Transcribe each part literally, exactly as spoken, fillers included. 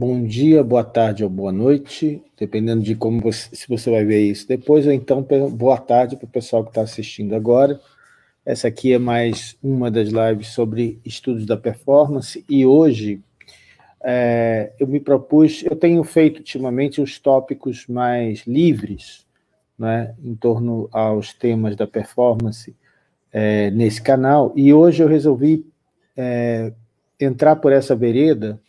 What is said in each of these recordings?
Bom dia, boa tarde ou boa noite, dependendo de como você, se você vai ver isso depois, ou então boa tarde para o pessoal que está assistindo agora. Essa aqui é mais uma das lives sobre estudos da performance, e hoje é, eu me propus, eu tenho feito ultimamente os tópicos mais livres, né, em torno aos temas da performance é, nesse canal, e hoje eu resolvi é, entrar por essa vereda,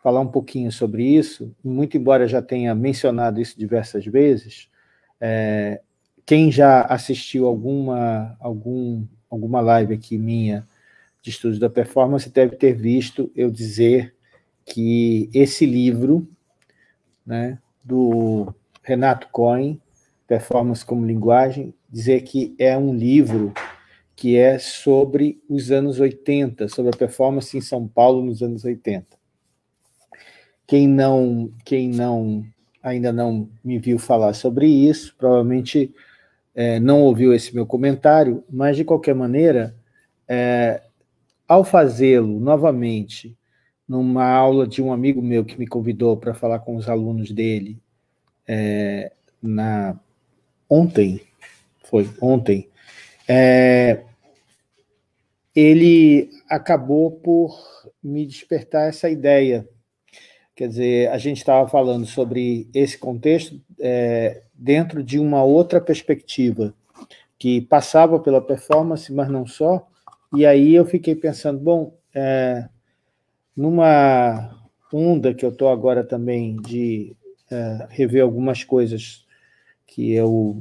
falar um pouquinho sobre isso. Muito embora eu já tenha mencionado isso diversas vezes, é, quem já assistiu alguma, algum, alguma live aqui minha de estudos da performance deve ter visto eu dizer que esse livro, né, do Renato Cohen, Performance como Linguagem, dizer que é um livro que é sobre os anos oitenta, sobre a performance em São Paulo nos anos oitenta. Quem não, quem não, ainda não me viu falar sobre isso, provavelmente é, não ouviu esse meu comentário, mas, de qualquer maneira, é, ao fazê-lo novamente, numa aula de um amigo meu que me convidou para falar com os alunos dele, é, na, ontem, foi ontem, é, ele acabou por me despertar essa ideia. Quer dizer, a gente estava falando sobre esse contexto é, dentro de uma outra perspectiva, que passava pela performance, mas não só, e aí eu fiquei pensando, bom, é, numa onda que eu estou agora também de é, rever algumas coisas que eu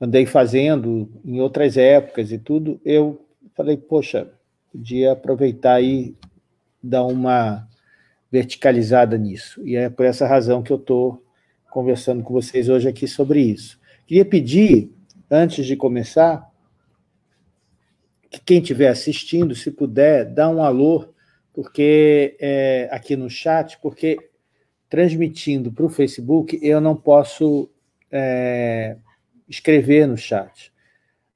andei fazendo em outras épocas e tudo, eu falei, poxa, podia aproveitar e dar uma verticalizada nisso, e é por essa razão que eu estou conversando com vocês hoje aqui sobre isso. Queria pedir, antes de começar, que quem estiver assistindo, se puder, dá um alô, porque é, aqui no chat, porque transmitindo para o Facebook, eu não posso é, escrever no chat,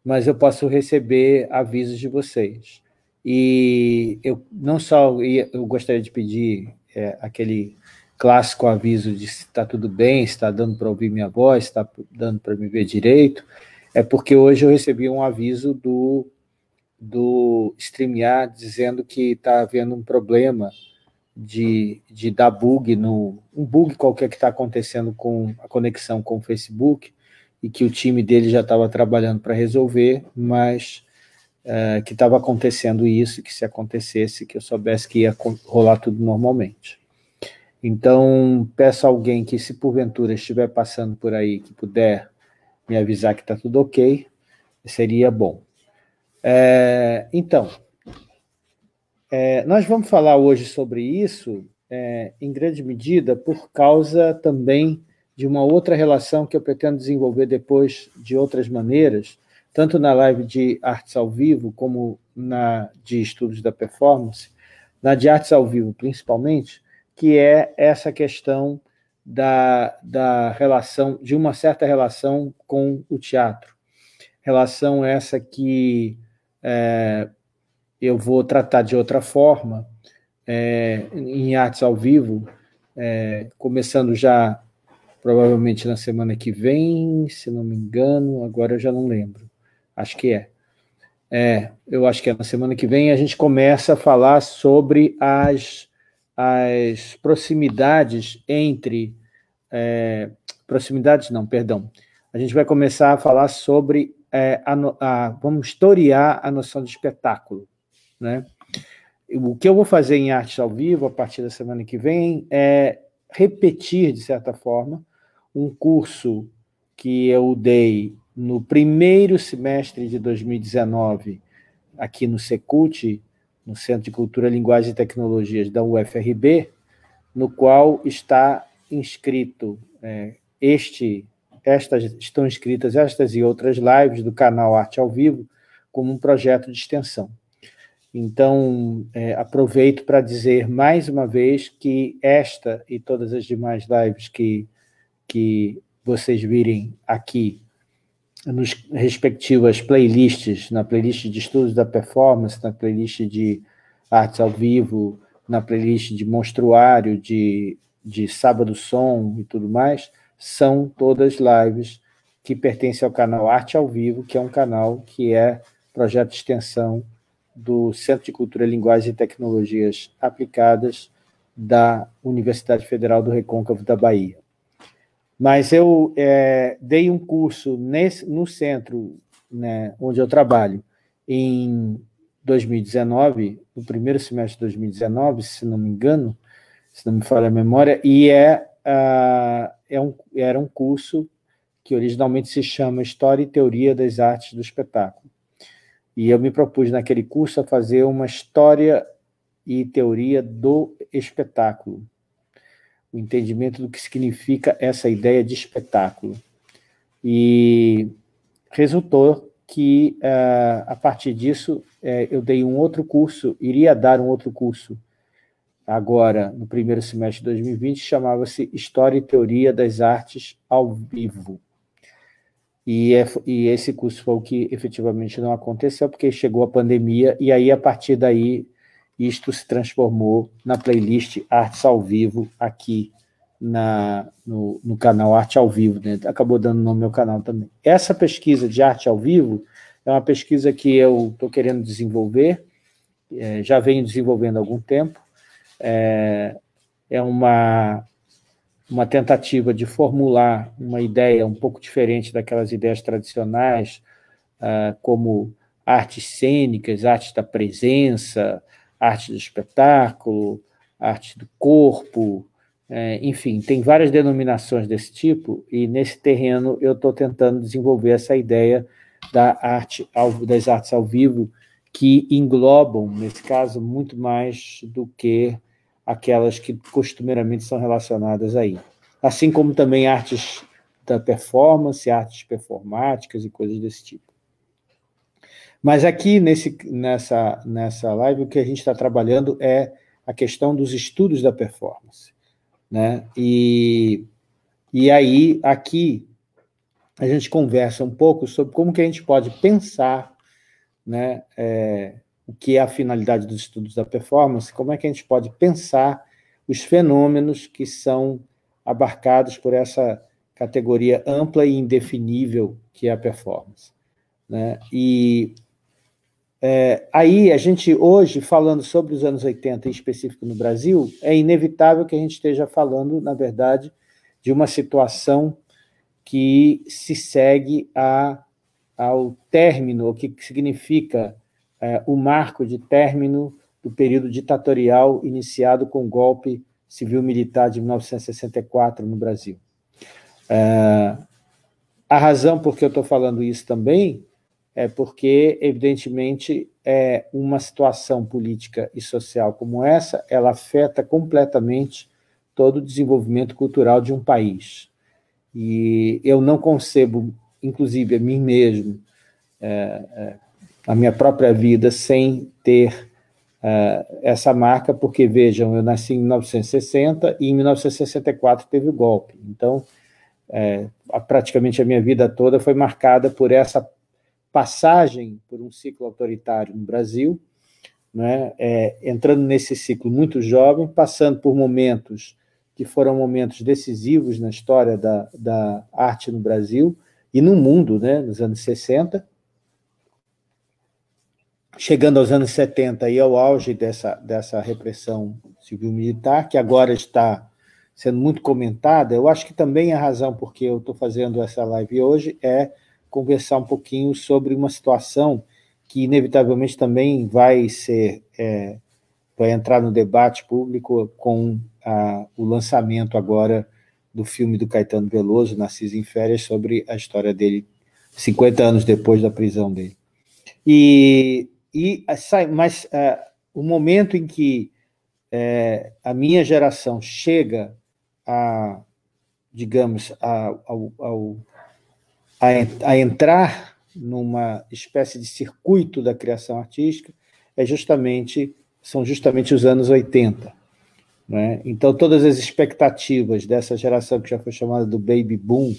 mas eu posso receber avisos de vocês. E eu não só eu gostaria de pedir É, aquele clássico aviso de se está tudo bem, se está dando para ouvir minha voz, se está dando para me ver direito, é porque hoje eu recebi um aviso do, do StreamYard dizendo que está havendo um problema de, de dar bug, no, um bug qualquer que está acontecendo com a conexão com o Facebook, e que o time dele já estava trabalhando para resolver, mas Uh, que estava acontecendo isso, que se acontecesse, que eu soubesse que ia rolar tudo normalmente. Então, peço a alguém que, se porventura estiver passando por aí, que puder me avisar que está tudo ok, seria bom. É, então, é, nós vamos falar hoje sobre isso, é, em grande medida, por causa também de uma outra relação que eu pretendo desenvolver depois de outras maneiras, tanto na live de Artes ao Vivo como na de Estudos da Performance, na de Artes ao Vivo principalmente, que é essa questão da, da relação, de uma certa relação com o teatro. Relação essa que é, eu vou tratar de outra forma é, em Artes ao Vivo, é, começando já provavelmente na semana que vem, se não me engano, agora eu já não lembro. Acho que é. é. Eu acho que é na semana que vem a gente começa a falar sobre as, as proximidades entre... É, proximidades não, perdão. A gente vai começar a falar sobre... É, a, a, vamos historiar a noção de espetáculo, né? O que eu vou fazer em Artes ao Vivo a partir da semana que vem é repetir, de certa forma, um curso que eu dei no primeiro semestre de dois mil e dezenove, aqui no Secult, no Centro de Cultura, Linguagem e Tecnologias da U F R B, no qual está inscrito é, este, estas, estão inscritas estas e outras lives do canal Arte ao Vivo como um projeto de extensão. Então, é, aproveito para dizer mais uma vez que esta e todas as demais lives que, que vocês virem aqui nos respectivas playlists, na playlist de Estudos da Performance, na playlist de Artes ao Vivo, na playlist de Monstruário, de, de Sábado Som e tudo mais, são todas lives que pertencem ao canal Arte ao Vivo, que é um canal que é projeto de extensão do Centro de Cultura, Linguagem e Tecnologias Aplicadas da Universidade Federal do Recôncavo da Bahia. Mas eu é, dei um curso nesse, no centro, né, onde eu trabalho, em dois mil e dezenove, no primeiro semestre de dois mil e dezenove, se não me engano, se não me falha a memória, e é, uh, é um, era um curso que originalmente se chama História e Teoria das Artes do Espetáculo. E eu me propus naquele curso a fazer uma história e teoria do espetáculo, o entendimento do que significa essa ideia de espetáculo. E resultou que, a partir disso, eu dei um outro curso, iria dar um outro curso, agora, no primeiro semestre de dois mil e vinte, chamava-se História e Teoria das Artes ao Vivo. E esse curso foi o que efetivamente não aconteceu, porque chegou a pandemia, e aí, a partir daí, isto se transformou na playlist Artes ao Vivo, aqui na, no, no canal Arte ao Vivo, né? Acabou dando nome ao canal também. Essa pesquisa de Arte ao Vivo é uma pesquisa que eu estou querendo desenvolver, é, já venho desenvolvendo há algum tempo, é, é uma, uma tentativa de formular uma ideia um pouco diferente daquelas ideias tradicionais, uh, como artes cênicas, artes da presença, arte do espetáculo, arte do corpo, enfim, tem várias denominações desse tipo, e nesse terreno eu estou tentando desenvolver essa ideia da arte, das artes ao vivo, que englobam, nesse caso, muito mais do que aquelas que costumeiramente são relacionadas aí. Assim como também artes da performance, artes performáticas e coisas desse tipo. Mas aqui, nesse, nessa, nessa live, o que a gente está trabalhando é a questão dos estudos da performance, né? E, e aí, aqui, a gente conversa um pouco sobre como que a gente pode pensar, né, é, o que é a finalidade dos estudos da performance, como é que a gente pode pensar os fenômenos que são abarcados por essa categoria ampla e indefinível que é a performance, né? E é, aí, a gente hoje, falando sobre os anos oitenta, em específico no Brasil, é inevitável que a gente esteja falando, na verdade, de uma situação que se segue a, ao término, o que significa é, o marco de término do período ditatorial iniciado com o golpe civil-militar de mil novecentos e sessenta e quatro no Brasil. É, a razão por que eu estou falando isso também é porque, evidentemente, é uma situação política e social como essa, ela afeta completamente todo o desenvolvimento cultural de um país. E eu não concebo, inclusive a mim mesmo, a minha própria vida sem ter essa marca, porque, vejam, eu nasci em mil novecentos e sessenta e em mil novecentos e sessenta e quatro teve o golpe. Então, praticamente a minha vida toda foi marcada por essa passagem por um ciclo autoritário no Brasil, né? É, entrando nesse ciclo muito jovem, passando por momentos que foram momentos decisivos na história da, da arte no Brasil e no mundo, né? Nos anos sessenta, chegando aos anos setenta e ao auge dessa, dessa repressão civil-militar, que agora está sendo muito comentada. Eu acho que também a razão por que eu estou fazendo essa live hoje é conversar um pouquinho sobre uma situação que, inevitavelmente, também vai ser é, vai entrar no debate público com a, o lançamento agora do filme do Caetano Veloso, Narciso em Férias, sobre a história dele, cinquenta anos depois da prisão dele. E, e mas é, o momento em que é, a minha geração chega a, digamos, a, ao... ao a entrar numa espécie de circuito da criação artística é justamente, são justamente os anos oitenta. Né? Então, todas as expectativas dessa geração que já foi chamada do baby boom,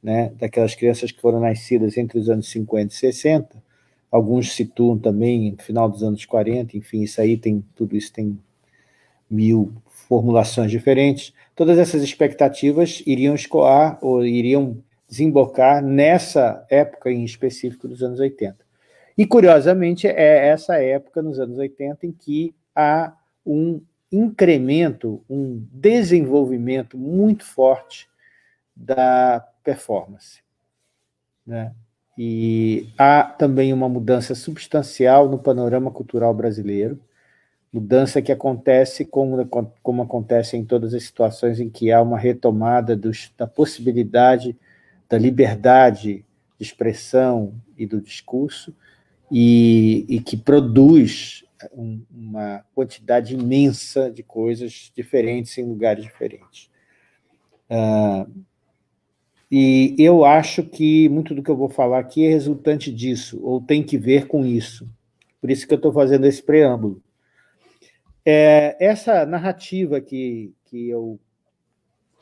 né? Daquelas crianças que foram nascidas entre os anos cinquenta e sessenta, alguns situam também no final dos anos quarenta, enfim, isso aí tem, tudo isso tem mil formulações diferentes, todas essas expectativas iriam escoar ou iriam desembocar nessa época em específico dos anos oitenta. E, curiosamente, é essa época, nos anos oitenta, em que há um incremento, um desenvolvimento muito forte da performance, né? E há também uma mudança substancial no panorama cultural brasileiro, mudança que acontece como, como acontece em todas as situações em que há uma retomada dos, da possibilidade da liberdade de expressão e do discurso, e, e que produz um, uma quantidade imensa de coisas diferentes em lugares diferentes. Uh, E eu acho que muito do que eu vou falar aqui é resultante disso, ou tem que ver com isso. Por isso que eu estou fazendo esse preâmbulo. É, essa narrativa que, que eu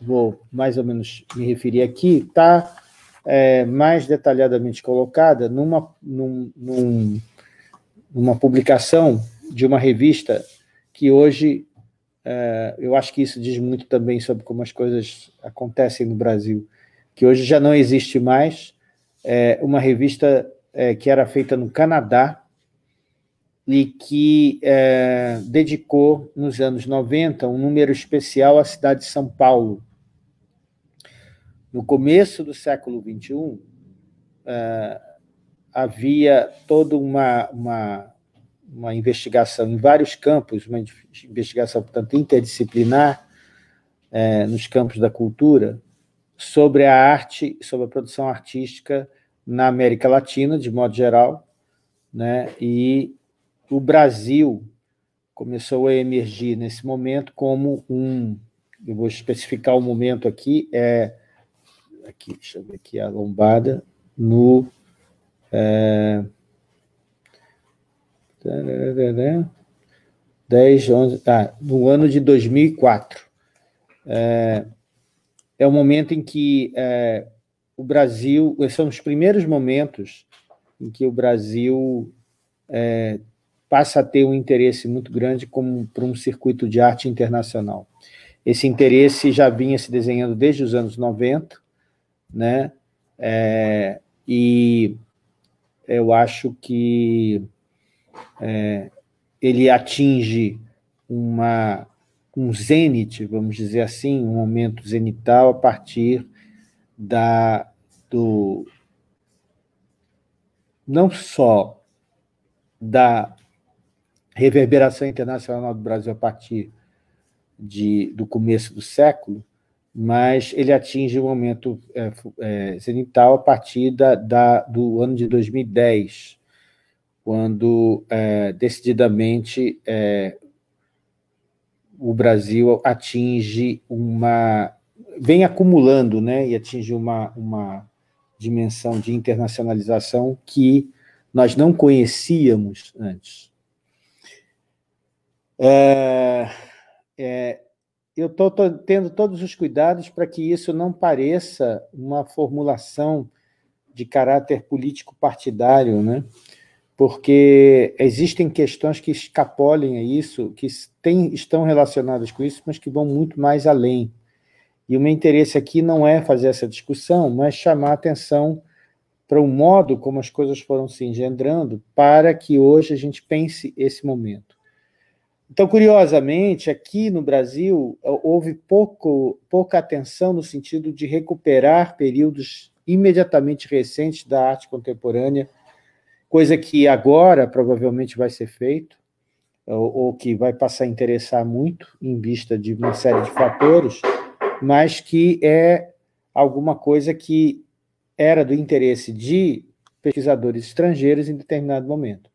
vou mais ou menos me referir aqui está é, mais detalhadamente colocada numa, num, num, numa publicação de uma revista que hoje... É, eu acho que isso diz muito também sobre como as coisas acontecem no Brasil, que hoje já não existe mais, é, uma revista é, que era feita no Canadá e que é, dedicou, nos anos noventa, um número especial à cidade de São Paulo. No começo do século vinte e um, é, havia toda uma, uma, uma investigação em vários campos, uma investigação, portanto, interdisciplinar, é, nos campos da cultura, sobre a arte, sobre a produção artística na América Latina, de modo geral, né? E o Brasil começou a emergir nesse momento como um... Eu vou especificar o momento aqui, é... Aqui, deixa eu ver aqui a lombada, no... É, dez, onze... Ah, no ano de dois mil e quatro. É... É o momento em que é, o Brasil... São os primeiros momentos em que o Brasil é, passa a ter um interesse muito grande como, por um circuito de arte internacional. Esse interesse já vinha se desenhando desde os anos noventa, né? É, e eu acho que é, ele atinge uma... um zênite, vamos dizer assim, um momento zenital a partir da, do, não só da reverberação internacional do Brasil a partir de, do começo do século, mas ele atinge um momento é, é, zenital a partir da, da, do ano de dois mil e dez, quando é, decididamente... É, o Brasil atinge uma... vem acumulando, né, e atinge uma, uma dimensão de internacionalização que nós não conhecíamos antes. É, é, eu estou tendo todos os cuidados para que isso não pareça uma formulação de caráter político-partidário, né? Porque existem questões que escapolem a isso, que tem, estão relacionadas com isso, mas que vão muito mais além. E o meu interesse aqui não é fazer essa discussão, mas chamar a atenção para o modo como as coisas foram se engendrando para que hoje a gente pense esse momento. Então, curiosamente, aqui no Brasil, houve pouco, pouca atenção no sentido de recuperar períodos imediatamente recentes da arte contemporânea, coisa que agora provavelmente vai ser feito, ou, ou que vai passar a interessar muito, em vista de uma série de fatores, mas que é alguma coisa que era do interesse de pesquisadores estrangeiros em determinado momento.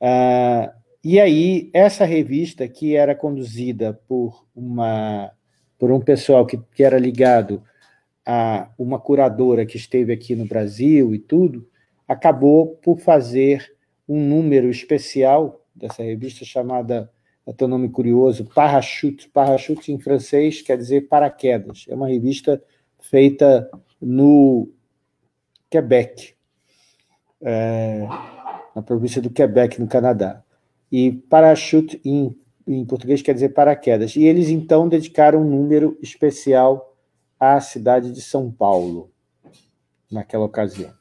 Ah, e aí, essa revista, que era conduzida por, uma, por um pessoal que, que era ligado a uma curadora que esteve aqui no Brasil e tudo, acabou por fazer um número especial dessa revista chamada, até o nome curioso, Parachute. Parachute, em francês, quer dizer paraquedas. É uma revista feita no Quebec, é, na província do Quebec, no Canadá. E Parachute, em em português quer dizer paraquedas. E eles, então, dedicaram um número especial à cidade de São Paulo, naquela ocasião.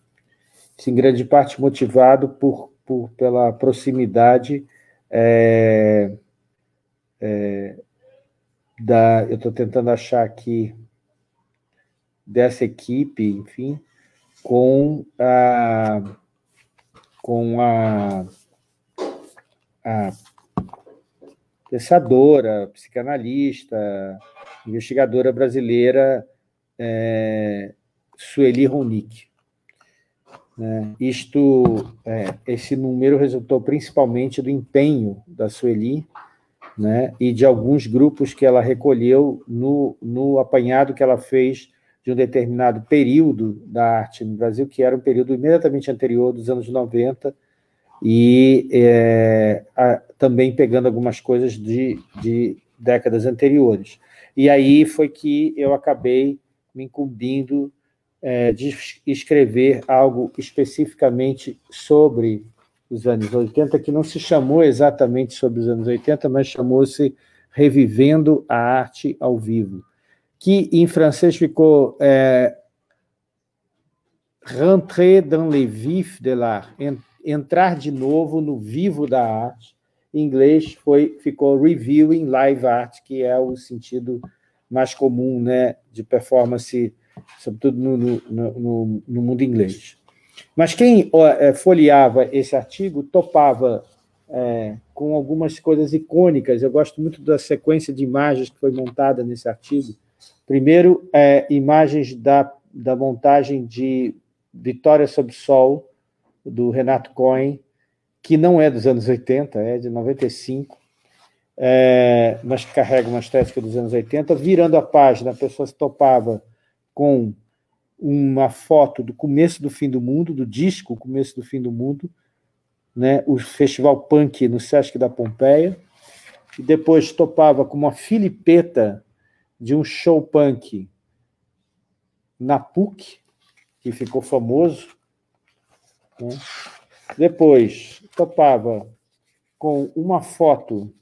Isso, em grande parte, motivado por, por, pela proximidade é, é, da... Eu estou tentando achar aqui dessa equipe, enfim, com a... com a... a pensadora, psicanalista, investigadora brasileira é, Suely Rolnik. Né? Isto, é, esse número resultou principalmente do empenho da Suely, né, e de alguns grupos que ela recolheu no, no apanhado que ela fez de um determinado período da arte no Brasil, que era um período imediatamente anterior, dos anos noventa, e é, a, também pegando algumas coisas de, de décadas anteriores. E aí foi que eu acabei me incumbindo é, de escrever algo especificamente sobre os anos oitenta, que não se chamou exatamente sobre os anos oitenta, mas chamou-se Revivendo a Arte ao Vivo, que em francês ficou... É, Rentrer dans le vif de l'art, entrar de novo no vivo da arte. Em inglês foi, ficou reviewing live art, que é o sentido mais comum, né, de performance, sobretudo no, no, no, no mundo inglês. Mas quem folheava esse artigo topava é, com algumas coisas icônicas. Eu gosto muito da sequência de imagens que foi montada nesse artigo. Primeiro, é, imagens da, da montagem de Vitória sob Sol, do Renato Cohen, que não é dos anos oitenta, é de noventa e cinco, é, mas que carrega uma estética dos anos oitenta. Virando a página, a pessoa se topava com uma foto do começo do fim do mundo, do disco Começo do Fim do Mundo, né, o Festival Punk no Sesc da Pompeia, e depois topava com uma filipeta de um show punk na PUC, que ficou famoso. Depois topava com uma foto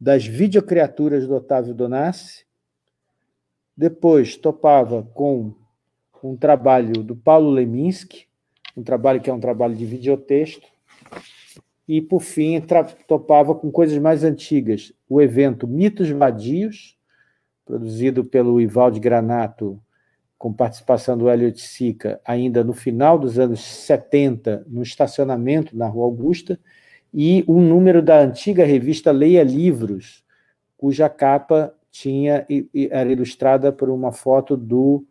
das videocriaturas do Otávio Donasci, depois topava com um trabalho do Paulo Leminski, um trabalho que é um trabalho de videotexto, e, por fim, topava com coisas mais antigas, o evento Mitos Vadios, produzido pelo Ivald Granato, com participação do Hélio Tsica, ainda no final dos anos setenta, no estacionamento na Rua Augusta, e um número da antiga revista Leia Livros, cuja capa tinha, era ilustrada por uma foto do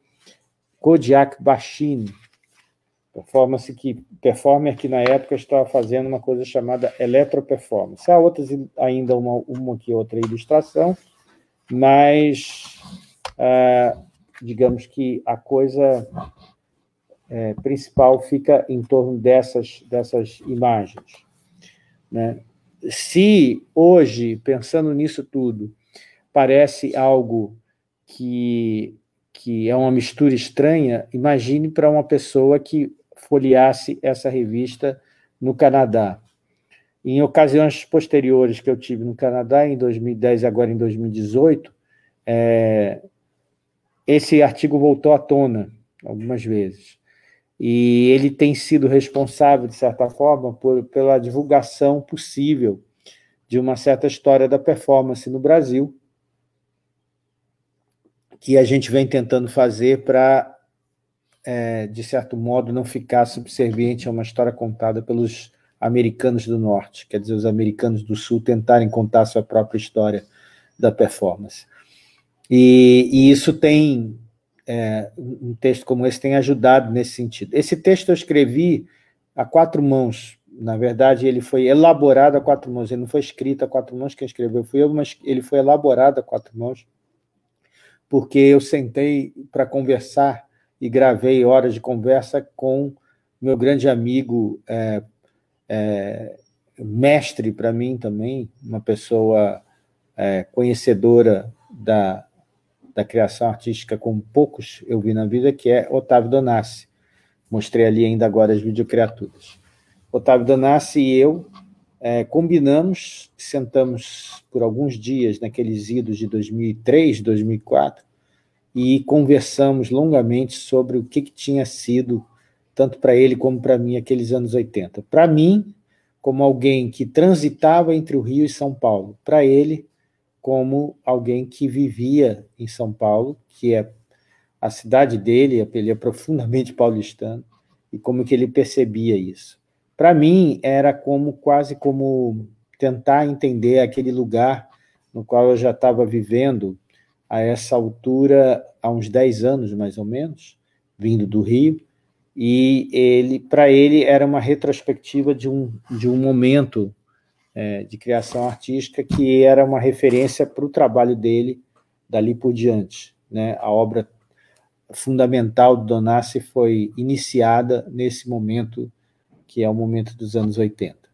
Kodiak Bachini, performance que, performer que na época estava fazendo uma coisa chamada eletroperformance. Há outras, ainda uma, uma que outra ilustração, mas... Uh, digamos que a coisa é, principal fica em torno dessas, dessas imagens. Né? Se hoje, pensando nisso tudo, parece algo que, que é uma mistura estranha, imagine para uma pessoa que folheasse essa revista no Canadá. Em ocasiões posteriores que eu tive no Canadá, em dois mil e dez e agora em dois mil e dezoito, é, esse artigo voltou à tona algumas vezes e ele tem sido responsável, de certa forma, por, pela divulgação possível de uma certa história da performance no Brasil que a gente vem tentando fazer para, é, de certo modo, não ficar subserviente a uma história contada pelos americanos do Norte, quer dizer, os americanos do Sul tentarem contar a sua própria história da performance. E, e isso tem, é, um texto como esse tem ajudado nesse sentido. Esse texto eu escrevi a quatro mãos, na verdade ele foi elaborado a quatro mãos, ele não foi escrito a quatro mãos, quem escreveu fui eu, mas ele foi elaborado a quatro mãos, porque eu sentei para conversar e gravei horas de conversa com meu grande amigo, é, é, mestre para mim também, uma pessoa é, conhecedora da... da criação artística, como poucos eu vi na vida, que é Otávio Donasci. Mostrei ali ainda agora as videocriaturas. Otávio Donasci e eu É, combinamos, sentamos por alguns dias naqueles idos de dois mil e três, dois mil e quatro, e conversamos longamente sobre o que, que tinha sido, tanto para ele como para mim, aqueles anos oitenta. Para mim, como alguém que transitava entre o Rio e São Paulo. Para ele, como alguém que vivia em São Paulo, que é a cidade dele, ele é profundamente paulistano, e como que ele percebia isso. Para mim, era como quase como tentar entender aquele lugar no qual eu já estava vivendo a essa altura, há uns dez anos, mais ou menos, vindo do Rio, e ele, para ele era uma retrospectiva de um, de um momento é, de criação artística que era uma referência para o trabalho dele dali por diante, né? A obra fundamental do Donasci foi iniciada nesse momento, que é o momento dos anos oitenta.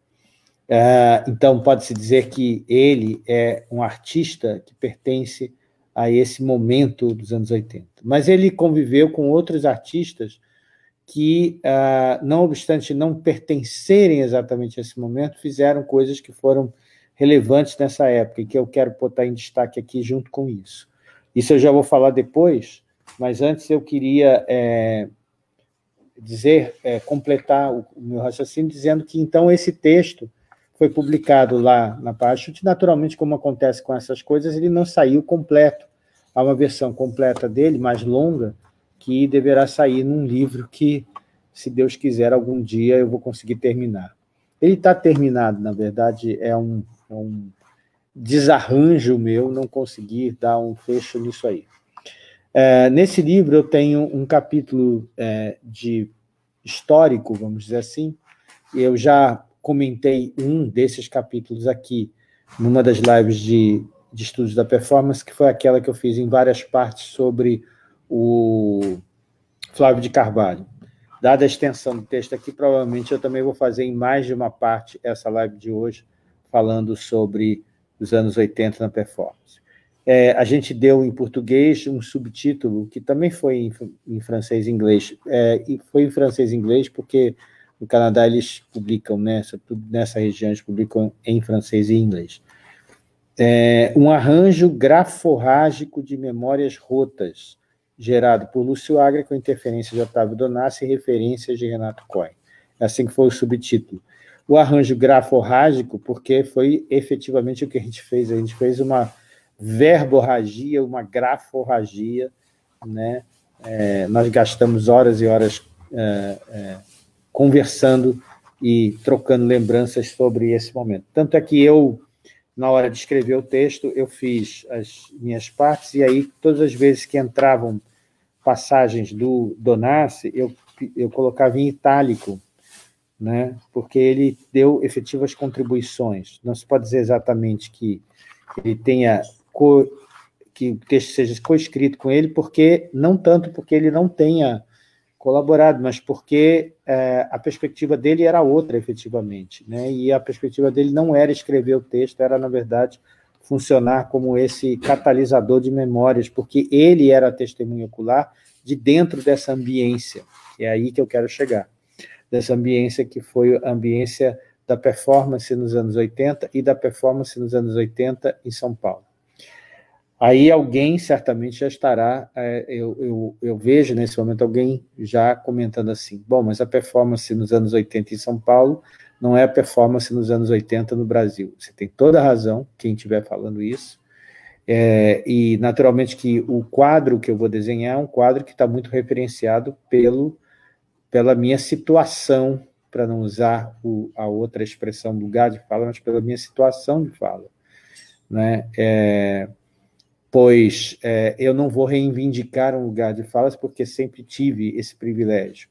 É, então, pode-se dizer que ele é um artista que pertence a esse momento dos anos oitenta. Mas ele conviveu com outros artistas que, não obstante não pertencerem exatamente a esse momento, fizeram coisas que foram relevantes nessa época, e que eu quero botar em destaque aqui junto com isso. Isso eu já vou falar depois, mas antes eu queria é, dizer, é, completar o meu raciocínio, dizendo que, então, esse texto foi publicado lá na Pachute. Naturalmente, como acontece com essas coisas, ele não saiu completo. Há uma versão completa dele, mais longa, que deverá sair num livro que, se Deus quiser, algum dia eu vou conseguir terminar. Ele está terminado, na verdade, é um, um desarranjo meu não conseguir dar um fecho nisso aí. É, nesse livro eu tenho um capítulo é, de histórico, vamos dizer assim, eu já comentei um desses capítulos aqui, numa das lives de, de estudos da performance, que foi aquela que eu fiz em várias partes sobre o Flávio de Carvalho. Dada a extensão do texto aqui, provavelmente eu também vou fazer em mais de uma parte essa live de hoje, falando sobre os anos oitenta na performance. É, a gente deu em português um subtítulo, que também foi em, em francês e inglês, é, e foi em francês e inglês porque no Canadá eles publicam, né, sobretudo nessa região, eles publicam em francês e inglês. É, um arranjo graforrágico de memórias rotas, gerado por Lúcio Agra, com interferência de Otávio Donasci e referências de Renato Cohen. É assim que foi o subtítulo. O arranjo graforrágico, porque foi efetivamente o que a gente fez, a gente fez uma verborragia, uma graforragia, né? É, nós gastamos horas e horas é, é, conversando e trocando lembranças sobre esse momento. Tanto é que eu, na hora de escrever o texto, eu fiz as minhas partes, e aí, todas as vezes que entravam passagens do Donasci, eu, eu colocava em itálico, né? Porque ele deu efetivas contribuições. Não se pode dizer exatamente que ele tenha co, que o texto seja coescrito com ele, porque não tanto porque ele não tenha colaborado, mas porque é, a perspectiva dele era outra, efetivamente, né? E a perspectiva dele não era escrever o texto, era, na verdade, funcionar como esse catalisador de memórias, porque ele era a testemunha ocular de dentro dessa ambiência, que é aí que eu quero chegar, dessa ambiência que foi a ambiência da performance nos anos oitenta e da performance nos anos oitenta em São Paulo. Aí alguém certamente já estará, eu, eu, eu vejo nesse momento alguém já comentando assim, bom, mas a performance nos anos oitenta em São Paulo não é a performance nos anos oitenta no Brasil. Você tem toda a razão, quem estiver falando isso, é, e naturalmente que o quadro que eu vou desenhar é um quadro que está muito referenciado pelo, pela minha situação, para não usar o, a outra expressão lugar de fala, mas pela minha situação de fala, né? É, pois é, eu não vou reivindicar um lugar de falas, porque sempre tive esse privilégio,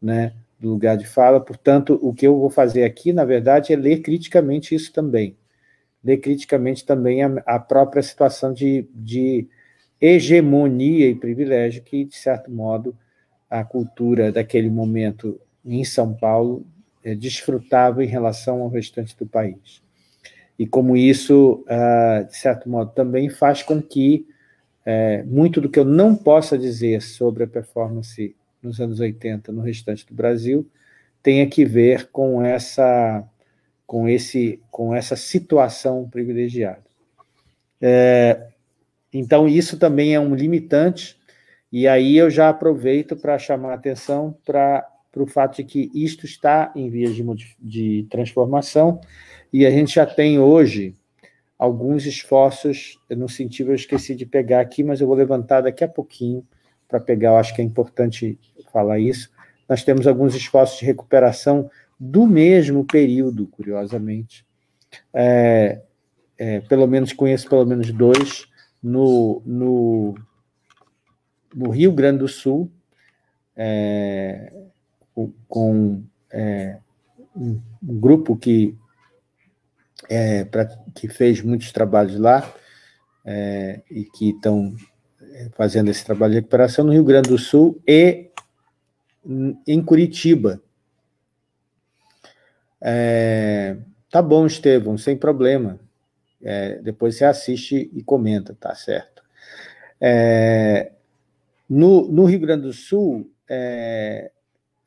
né, do lugar de fala. Portanto, o que eu vou fazer aqui, na verdade, é ler criticamente isso também. Ler criticamente também a, a própria situação de, de hegemonia e privilégio que, de certo modo, a cultura daquele momento em São Paulo é, desfrutava em relação ao restante do país. E como isso, de certo modo, também faz com que muito do que eu não possa dizer sobre a performance nos anos oitenta no restante do Brasil tenha que ver com essa, com, esse, com essa situação privilegiada. É, então, isso também é um limitante, e aí eu já aproveito para chamar a atenção para o fato de que isto está em vias de, de transformação, e a gente já tem hoje alguns esforços, no sentido, eu esqueci de pegar aqui, mas eu vou levantar daqui a pouquinho para pegar, eu acho que é importante falar isso. Nós temos alguns esforços de recuperação do mesmo período, curiosamente. É, é, pelo menos conheço pelo menos dois, no, no, no Rio Grande do Sul, é, com é, um grupo que É, pra, que fez muitos trabalhos lá, é, e que estão fazendo esse trabalho de recuperação no Rio Grande do Sul e em Curitiba. É, tá bom, Estevão, sem problema. É, depois você assiste e comenta, tá certo. É, no, no Rio Grande do Sul, é,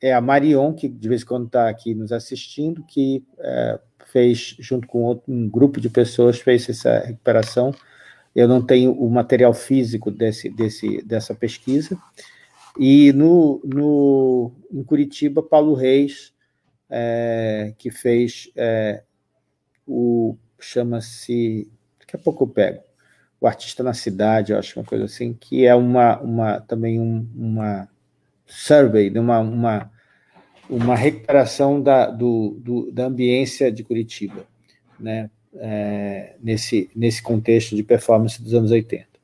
é a Marion, que de vez em quando está aqui nos assistindo, que... É, fez, junto com outro, um grupo de pessoas, fez essa recuperação. Eu não tenho o material físico desse, desse, dessa pesquisa. E no, no, em Curitiba, Paulo Reis, é, que fez é, o... chama-se... Daqui a pouco eu pego. O Artista na Cidade, eu acho, uma coisa assim, que é uma, uma, também um, uma survey, uma... uma uma recuperação da, do, do, da ambiência de Curitiba, né? É, nesse, nesse contexto de performance dos anos oitenta.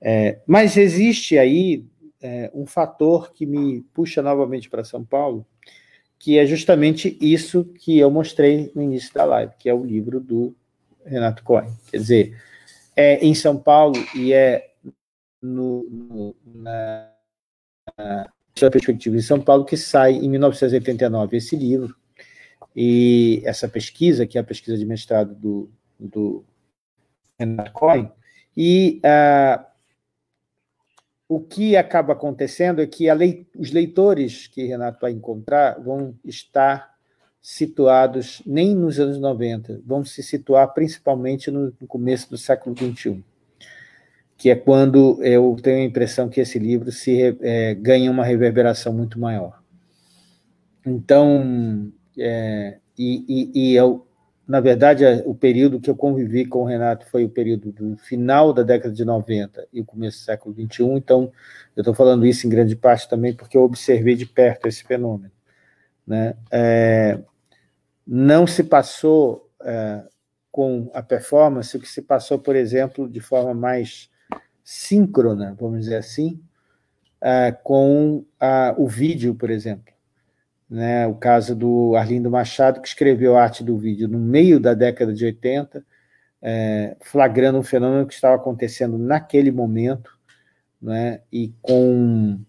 É, mas existe aí é, um fator que me puxa novamente para São Paulo, que é justamente isso que eu mostrei no início da live, que é o livro do Renato Cohen. Quer dizer, é em São Paulo e é no, no, na... na sua perspectiva de São Paulo, que sai em mil novecentos e oitenta e nove esse livro, e essa pesquisa, que é a pesquisa de mestrado do, do Renato Cohen, e uh, o que acaba acontecendo é que a lei, os leitores que Renato vai encontrar vão estar situados nem nos anos noventa, vão se situar principalmente no, no começo do século vinte e um. Que é quando eu tenho a impressão que esse livro se, é, ganha uma reverberação muito maior. Então, é, e, e, e eu, na verdade, o período que eu convivi com o Renato foi o período do final da década de noventa e o começo do século vinte e um, então eu estou falando isso em grande parte também porque eu observei de perto esse fenômeno, né? É, não se passou é, com a performance o que se passou, por exemplo, de forma mais... síncrona, vamos dizer assim, com o vídeo, por exemplo. O caso do Arlindo Machado, que escreveu a arte do vídeo no meio da década de oitenta, flagrando um fenômeno que estava acontecendo naquele momento, né? E com,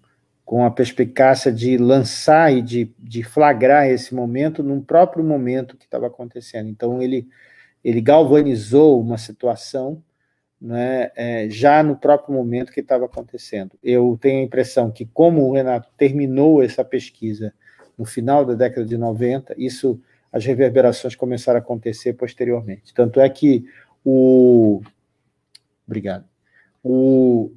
com a perspicácia de lançar e de, de flagrar esse momento num próprio momento que estava acontecendo. Então, ele, ele galvanizou uma situação, né, é, já no próprio momento que estava acontecendo. Eu tenho a impressão que, como o Renato terminou essa pesquisa no final da década de noventa, isso, as reverberações começaram a acontecer posteriormente. Tanto é que o... Obrigado. O,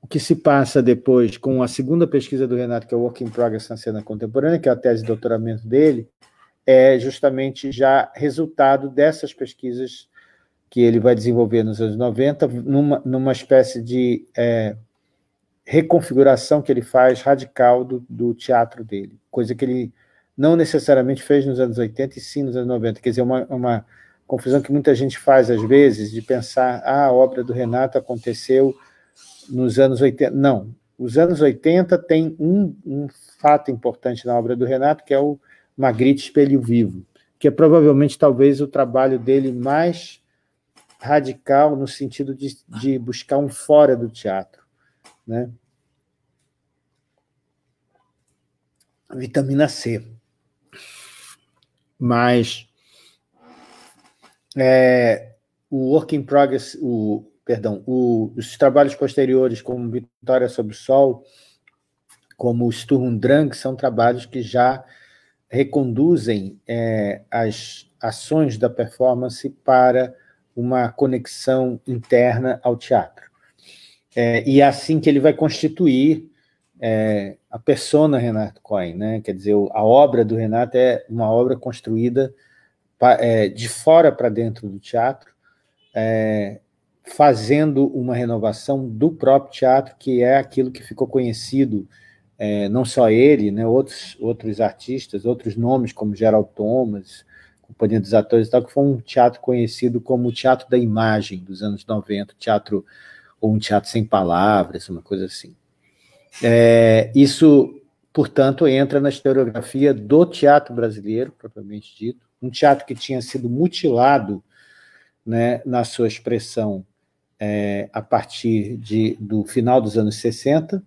o que se passa depois com a segunda pesquisa do Renato, que é o Work in Progress na Cena Contemporânea, que é a tese de doutoramento dele, é justamente já resultado dessas pesquisas que ele vai desenvolver nos anos noventa, numa, numa espécie de é, reconfiguração que ele faz radical do, do teatro dele, coisa que ele não necessariamente fez nos anos oitenta e sim nos anos noventa. Quer dizer, uma, uma confusão que muita gente faz às vezes, de pensar ah, a obra do Renato aconteceu nos anos oitenta. Não, os anos oitenta tem um, um fato importante na obra do Renato, que é o Magritte Espelho Vivo, que é provavelmente talvez o trabalho dele mais... radical no sentido de, de buscar um fora do teatro, né? Vitamina C. Mas é, o Work in Progress, o, perdão, o, os trabalhos posteriores, como Vitória sobre o Sol, como o Sturm und Drang, são trabalhos que já reconduzem é, as ações da performance para uma conexão interna ao teatro. É, e é assim que ele vai constituir é, a persona Renato Cohen, né? Quer dizer, a obra do Renato é uma obra construída pa, é, de fora para dentro do teatro, é, fazendo uma renovação do próprio teatro, que é aquilo que ficou conhecido, é, não só ele, né, outros, outros artistas, outros nomes, como Gerald Thomas, Companhia dos Atores e tal, que foi um teatro conhecido como o teatro da imagem dos anos noventa, teatro ou um teatro sem palavras, uma coisa assim. É, isso, portanto, entra na historiografia do teatro brasileiro, propriamente dito, um teatro que tinha sido mutilado, né, na sua expressão é, a partir de, do final dos anos sessenta,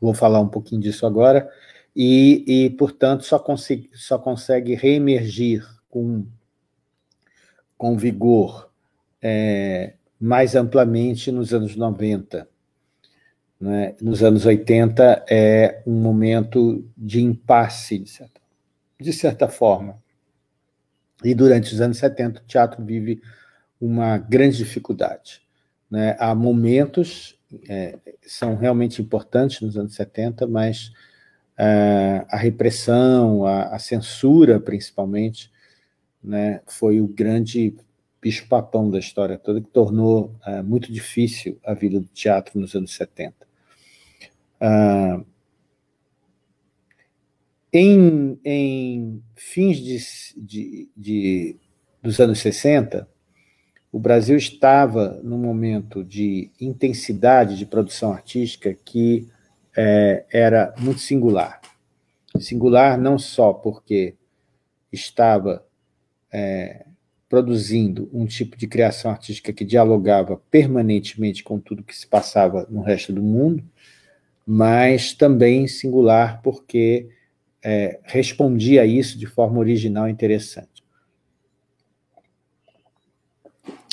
vou falar um pouquinho disso agora, e, e portanto, só consegue, só consegue reemergir com, com vigor é, mais amplamente nos anos noventa. Né? Nos anos oitenta é um momento de impasse, de certa, de certa forma. E durante os anos setenta o teatro vive uma grande dificuldade. Né? Há momentos é, são realmente importantes nos anos setenta, mas é, a repressão, a, a censura, principalmente, né, foi o grande bicho-papão da história toda, que tornou é, muito difícil a vida do teatro nos anos setenta. Ah, Em, em fins de, de, de, dos anos sessenta, o Brasil estava num momento de intensidade de produção artística que é, era muito singular. Singular não só porque estava é, produzindo um tipo de criação artística que dialogava permanentemente com tudo que se passava no resto do mundo, mas também singular porque É, respondia a isso de forma original e interessante.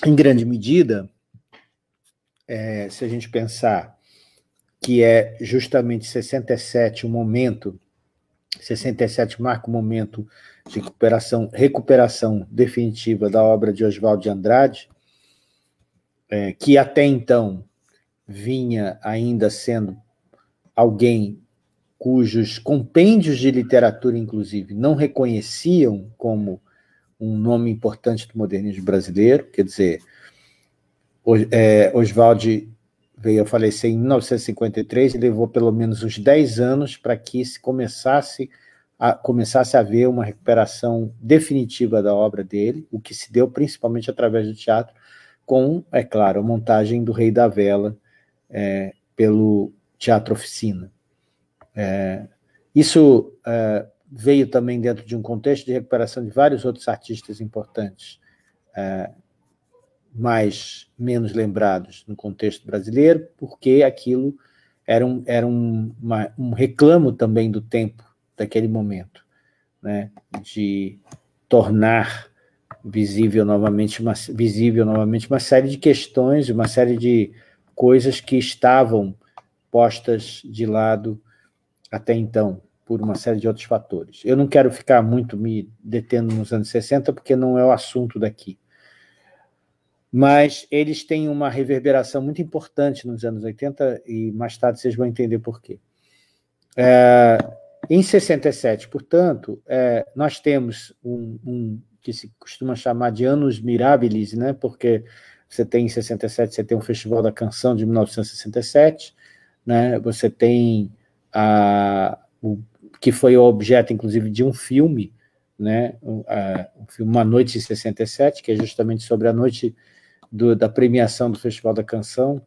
Em grande medida, é, se a gente pensar que é justamente sessenta e sete o momento, sessenta e sete marca o momento de recuperação, recuperação definitiva da obra de Oswaldo de Andrade, é, que até então vinha ainda sendo alguém cujos compêndios de literatura, inclusive, não reconheciam como um nome importante do modernismo brasileiro. Quer dizer, Oswaldo veio a falecer em mil novecentos e cinquenta e três e levou pelo menos uns dez anos para que se começasse a, começasse a haver uma recuperação definitiva da obra dele, o que se deu principalmente através do teatro, com, é claro, a montagem do Rei da Vela é, pelo Teatro Oficina. É, isso é, veio também dentro de um contexto de recuperação de vários outros artistas importantes, é, mais menos lembrados no contexto brasileiro, porque aquilo era um, era um, uma, um reclamo também do tempo, daquele momento, né, de tornar visível novamente, uma, visível novamente uma série de questões, uma série de coisas que estavam postas de lado até então, por uma série de outros fatores. Eu não quero ficar muito me detendo nos anos sessenta, porque não é o assunto daqui. Mas eles têm uma reverberação muito importante nos anos oitenta, e mais tarde vocês vão entender por quê. É, em sessenta e sete, portanto, é, nós temos um, um que se costuma chamar de Annus Mirabilis, né? Porque você tem em sessenta e sete, você tem o Festival da Canção de mil novecentos e sessenta e sete, né? Você tem... A, o, que foi o objeto, inclusive, de um filme, né, a, o filme Uma Noite em sessenta e sete, que é justamente sobre a noite do, da premiação do Festival da Canção,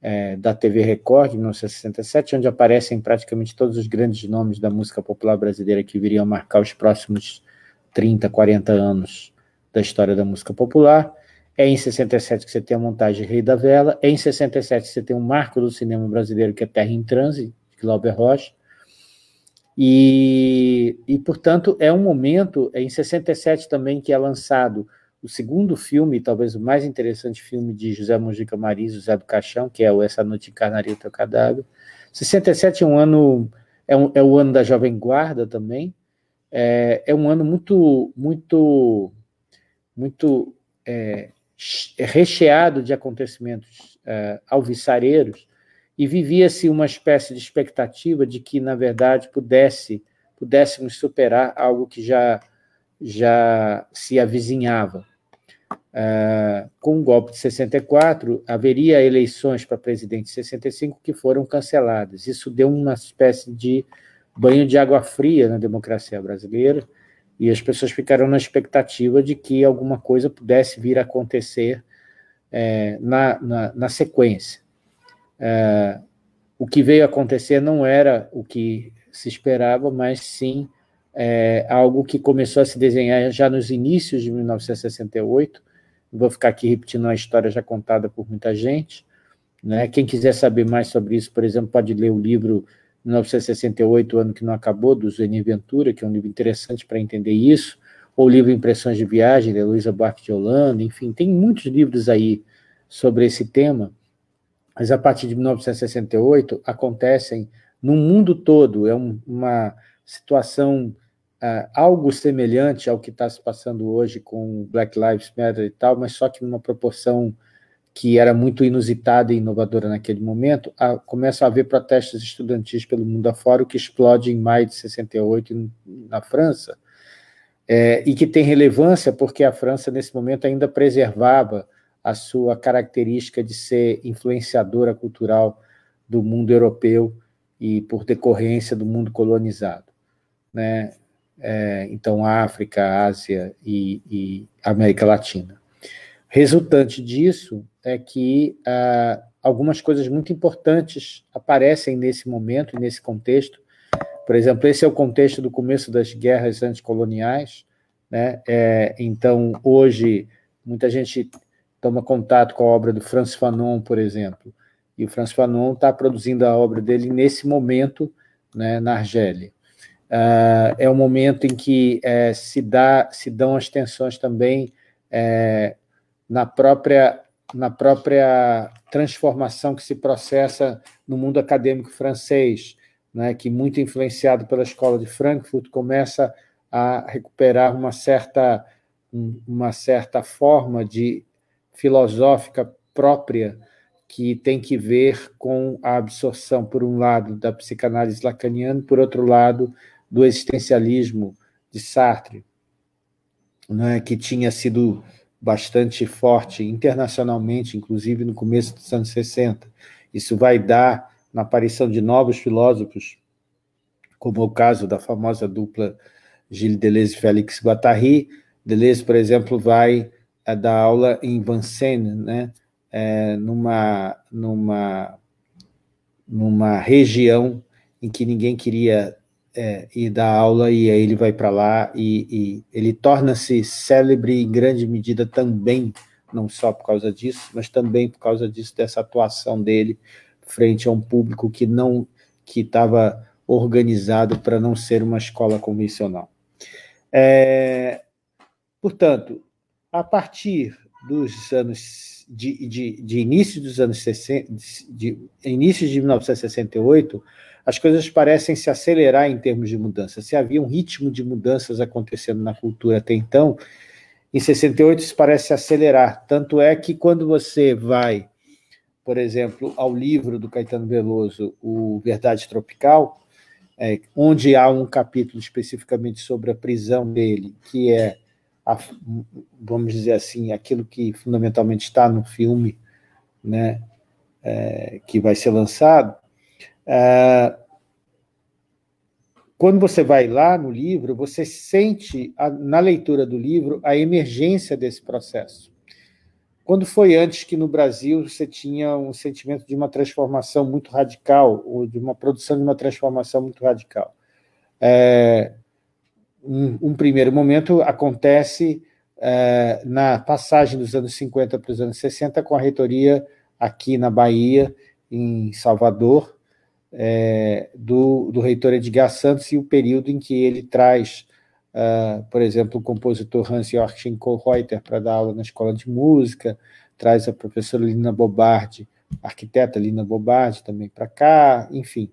é, da T V Record, em mil novecentos e sessenta e sete, onde aparecem praticamente todos os grandes nomes da música popular brasileira que viriam a marcar os próximos trinta, quarenta anos da história da música popular. É em sessenta e sete que você tem a montagem Rei da Vela, é em sessenta e sete que você tem um marco do cinema brasileiro, que é Terra em Transe, Glauber Rocha, e, e, portanto, é um momento, é em sessenta e sete também que é lançado o segundo filme, talvez o mais interessante filme de José Mojica Marins, José do Caixão, que é o Essa Noite Encarnaria o Teu Cadáver. sessenta e sete é um ano, é, um, é o ano da Jovem Guarda também, é, é um ano muito, muito, muito é, recheado de acontecimentos é, alvissareiros, e vivia-se uma espécie de expectativa de que, na verdade, pudesse, pudéssemos superar algo que já, já se avizinhava. Uh, com o golpe de sessenta e quatro, haveria eleições para presidente de sessenta e cinco que foram canceladas. Isso deu uma espécie de banho de água fria na democracia brasileira, e as pessoas ficaram na expectativa de que alguma coisa pudesse vir a acontecer é, na, na, na sequência. Uh, o que veio a acontecer não era o que se esperava, mas sim é, algo que começou a se desenhar já nos inícios de mil novecentos e sessenta e oito. Vou ficar aqui repetindo uma história já contada por muita gente, né? Quem quiser saber mais sobre isso, por exemplo, pode ler o livro mil novecentos e sessenta e oito, O Ano Que Não Acabou, do Zeni Ventura, que é um livro interessante para entender isso, ou o livro Impressões de Viagem, de Luiza Buarque de Holanda, enfim, tem muitos livros aí sobre esse tema, mas a partir de mil novecentos e sessenta e oito acontecem no mundo todo, é um, uma situação... Uh, algo semelhante ao que está se passando hoje com Black Lives Matter e tal, mas só que numa proporção que era muito inusitada e inovadora naquele momento. A, começa a haver protestos estudantis pelo mundo afora, o que explode em maio de sessenta e oito na França, é, e que tem relevância porque a França, nesse momento, ainda preservava a sua característica de ser influenciadora cultural do mundo europeu e, por decorrência, do mundo colonizado, né? É, então, África, Ásia e, e América Latina. Resultante disso é que ah, algumas coisas muito importantes aparecem nesse momento e nesse contexto. Por exemplo, esse é o contexto do começo das guerras anticoloniais, né? É, então, hoje, muita gente toma contato com a obra do Frantz Fanon, por exemplo, e o Frantz Fanon está produzindo a obra dele nesse momento, né, na Argélia. Uh, é um momento em que é, se, dá, se dão as tensões também é, na, própria, na própria transformação que se processa no mundo acadêmico francês, né, que, muito influenciado pela escola de Frankfurt, começa a recuperar uma certa, uma certa forma de filosófica própria que tem que ver com a absorção, por um lado, da psicanálise lacaniana, por outro lado, do existencialismo de Sartre, né, que tinha sido bastante forte internacionalmente, inclusive no começo dos anos sessenta. Isso vai dar na aparição de novos filósofos, como é o caso da famosa dupla Gilles Deleuze e Félix Guattari. Deleuze, por exemplo, vai dar aula em Vincennes, né, é, numa, numa, numa região em que ninguém queria... É, e dá aula, e aí ele vai para lá, e, e ele torna-se célebre em grande medida também, não só por causa disso, mas também por causa disso, dessa atuação dele frente a um público que não que estava organizado para não ser uma escola convencional. É, portanto, a partir dos anos de, de, de início dos anos sessenta, de, de início de mil novecentos e sessenta e oito, as coisas parecem se acelerar em termos de mudança. Se havia um ritmo de mudanças acontecendo na cultura até então, em sessenta e oito isso parece se acelerar. Tanto é que quando você vai, por exemplo, ao livro do Caetano Veloso, o Verdade Tropical, é, onde há um capítulo especificamente sobre a prisão dele, que é, a, vamos dizer assim, aquilo que fundamentalmente está no filme, né, é, que vai ser lançado, quando você vai lá no livro, você sente, na leitura do livro, a emergência desse processo. Quando foi antes que no Brasil você tinha um sentimento de uma transformação muito radical, ou de uma produção de uma transformação muito radical. É, um, um primeiro momento acontece é, na passagem dos anos cinquenta para os anos sessenta, com a reitoria aqui na Bahia, em Salvador, É, do, do reitor Edgar Santos, e o período em que ele traz, uh, por exemplo, o compositor Hans-Joachim Schinkelreuter para dar aula na escola de música, traz a professora Lina Bo Bardi, arquiteta Lina Bo Bardi também para cá, enfim.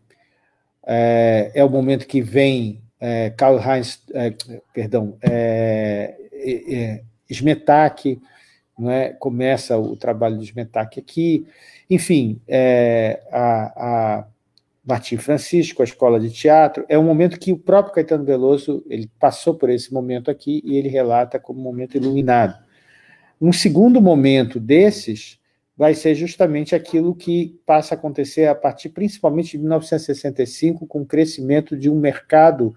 É, é o momento que vem é, Karl Heinz, é, perdão, é, é, é, Smetak, não é? Começa o trabalho do Smetak aqui, enfim, é, a, a Martim Francisco, a Escola de Teatro, é um momento que o próprio Caetano Veloso ele passou por esse momento aqui e ele relata como um momento iluminado. Um segundo momento desses vai ser justamente aquilo que passa a acontecer a partir, principalmente, de mil novecentos e sessenta e cinco, com o crescimento de um mercado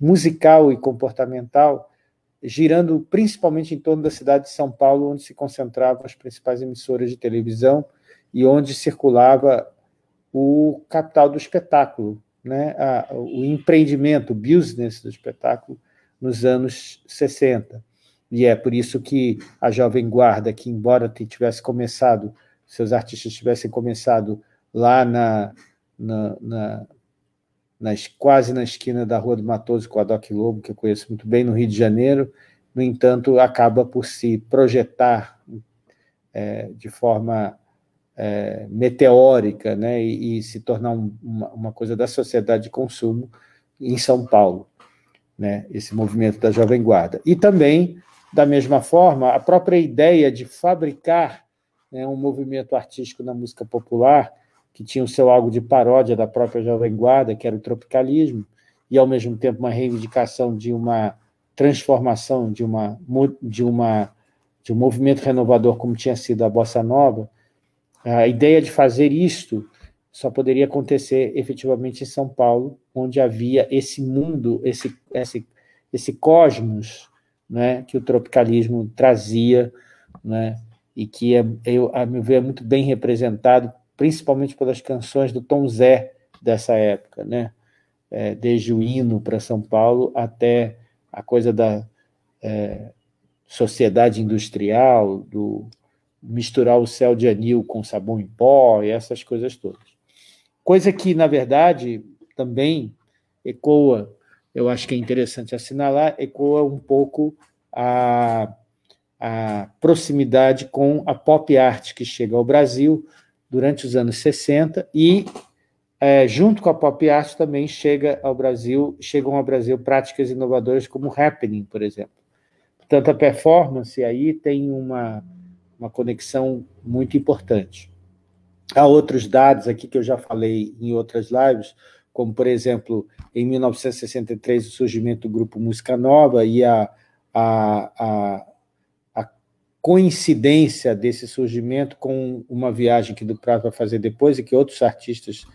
musical e comportamental girando principalmente em torno da cidade de São Paulo, onde se concentravam as principais emissoras de televisão e onde circulava o capital do espetáculo, né? O empreendimento, o business do espetáculo nos anos sessenta. E é por isso que a Jovem Guarda, que embora tivesse começado, seus artistas tivessem começado lá na, na, na nas, quase na esquina da Rua do Matoso com a Doc Lobo, que eu conheço muito bem, no Rio de Janeiro, no entanto, acaba por se projetar é, de forma é, meteórica, né, e, e se tornar um, uma, uma coisa da sociedade de consumo em São Paulo, né, esse movimento da Jovem Guarda. E também, da mesma forma, a própria ideia de fabricar, né, um movimento artístico na música popular, que tinha o seu algo de paródia da própria Jovem Guarda, que era o tropicalismo, e, ao mesmo tempo, uma reivindicação de uma transformação, de, uma, de, uma, de um movimento renovador como tinha sido a Bossa Nova. A ideia de fazer isto só poderia acontecer efetivamente em São Paulo, onde havia esse mundo, esse, esse, esse cosmos, né, que o tropicalismo trazia, né, e que, é, eu, a meu ver, é muito bem representado, principalmente pelas canções do Tom Zé dessa época, né, é, desde o hino para São Paulo até a coisa da é, sociedade industrial, do misturar o céu de anil com sabão em pó e essas coisas todas. Coisa que, na verdade, também ecoa, eu acho que é interessante assinalar, ecoa um pouco a, a proximidade com a pop art que chega ao Brasil durante os anos sessenta e, é, junto com a pop art, também chega ao Brasil, chegam ao Brasil práticas inovadoras como o happening, por exemplo. Portanto, a performance aí tem uma, uma conexão muito importante. Há outros dados aqui que eu já falei em outras lives, como, por exemplo, em mil novecentos e sessenta e três, o surgimento do grupo Música Nova e a, a, a, a coincidência desse surgimento com uma viagem que do Prado vai fazer depois e que outros artistas,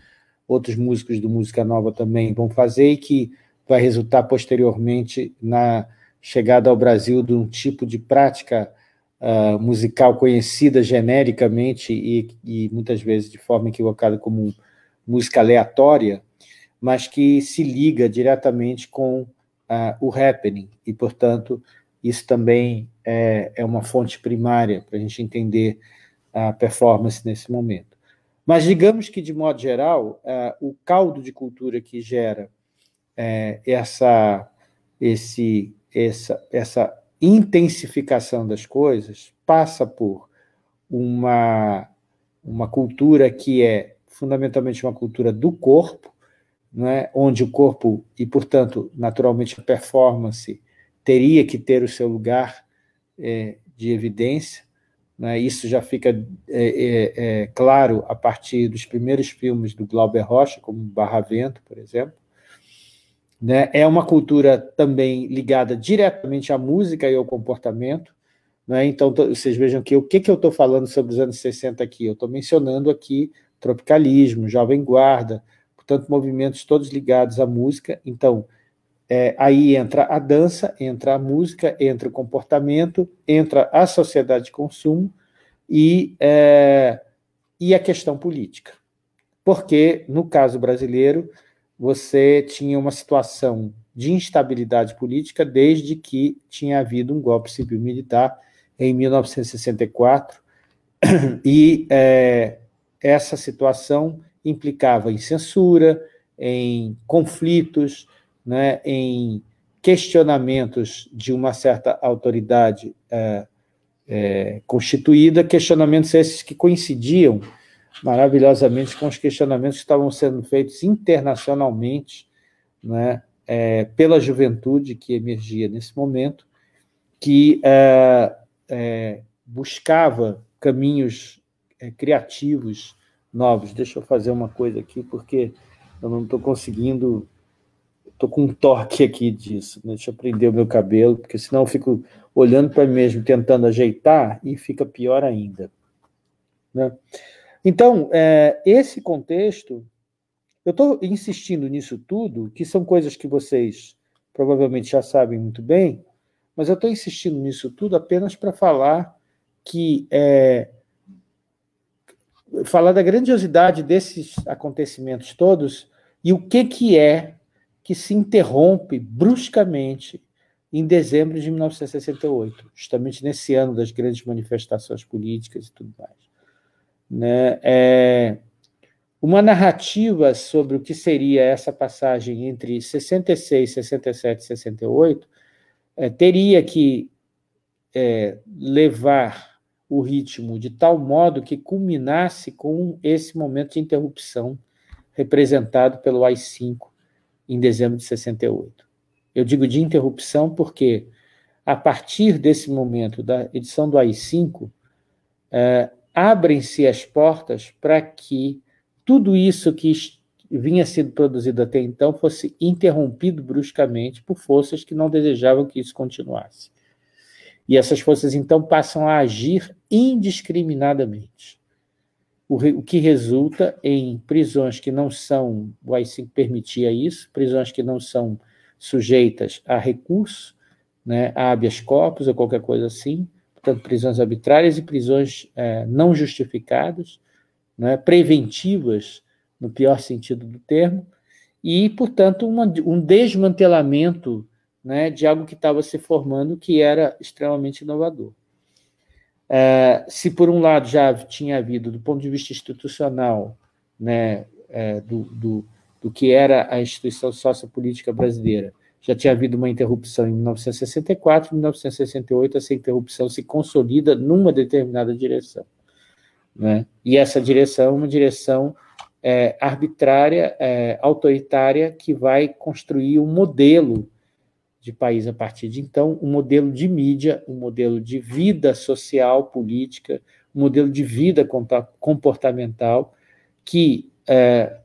outros músicos do Música Nova também vão fazer e que vai resultar posteriormente na chegada ao Brasil de um tipo de prática uh, musical conhecida genericamente e, e muitas vezes de forma equivocada como música aleatória, mas que se liga diretamente com ah, o happening, e, portanto, isso também é, é uma fonte primária para a gente entender a performance nesse momento. Mas digamos que, de modo geral, ah, o caldo de cultura que gera eh, essa, esse, essa, essa intensificação das coisas passa por uma, uma cultura que é fundamentalmente uma cultura do corpo, né, onde o corpo, e, portanto, naturalmente, a performance teria que ter o seu lugar é, de evidência. Né, isso já fica é, é, é, claro a partir dos primeiros filmes do Glauber Rocha, como Barravento, por exemplo. Né, é uma cultura também ligada diretamente à música e ao comportamento. Né, então, vocês vejam que o que, que eu estou falando sobre os anos sessenta aqui? Eu estou mencionando aqui tropicalismo, Jovem Guarda, portanto, movimentos todos ligados à música. Então, é, aí entra a dança, entra a música, entra o comportamento, entra a sociedade de consumo e, é, e a questão política. Porque, no caso brasileiro, você tinha uma situação de instabilidade política desde que tinha havido um golpe civil-militar em mil novecentos e sessenta e quatro, e é, essa situação implicava em censura, em conflitos, né, em questionamentos de uma certa autoridade é, é, constituída, questionamentos esses que coincidiam maravilhosamente com os questionamentos que estavam sendo feitos internacionalmente, né, é, pela juventude que emergia nesse momento, que é, é, buscava caminhos é, criativos novos. Deixa eu fazer uma coisa aqui, porque eu não estou conseguindo... Estou com um toque aqui disso. Né? Deixa eu prender o meu cabelo, porque senão eu fico olhando para mim mesmo, tentando ajeitar, e fica pior ainda. Né? Então, é, esse contexto... Eu estou insistindo nisso tudo, que são coisas que vocês provavelmente já sabem muito bem, mas eu estou insistindo nisso tudo apenas para falar que... É, falar da grandiosidade desses acontecimentos todos e o que, que é que se interrompe bruscamente em dezembro de mil novecentos e sessenta e oito, justamente nesse ano das grandes manifestações políticas e tudo mais. Né? É uma narrativa sobre o que seria essa passagem entre sessenta e seis, sessenta e sete e sessenta e oito é, teria que é, levar o ritmo de tal modo que culminasse com esse momento de interrupção representado pelo A I cinco em dezembro de sessenta e oito. Eu digo de interrupção porque, a partir desse momento da edição do A I cinco, eh, abrem-se as portas para que tudo isso que vinha sendo produzido até então fosse interrompido bruscamente por forças que não desejavam que isso continuasse. E essas forças, então, passam a agir indiscriminadamente, o, re, o que resulta em prisões que não são, o A I cinco permitia isso, prisões que não são sujeitas a recurso, né, a habeas corpus ou qualquer coisa assim, portanto, prisões arbitrárias e prisões é, não justificadas, né, preventivas, no pior sentido do termo, e, portanto, uma, um desmantelamento, né, de algo que estava se formando, que era extremamente inovador. É, se, por um lado, já tinha havido, do ponto de vista institucional, né, é, do, do, do que era a instituição sociopolítica brasileira, já tinha havido uma interrupção em mil novecentos e sessenta e quatro, em mil novecentos e sessenta e oito, essa interrupção se consolida numa determinada direção. Né? E essa direção é uma direção é, arbitrária, é, autoritária, que vai construir um modelo de país a partir de então, um modelo de mídia, um modelo de vida social, política, um modelo de vida comportamental que é,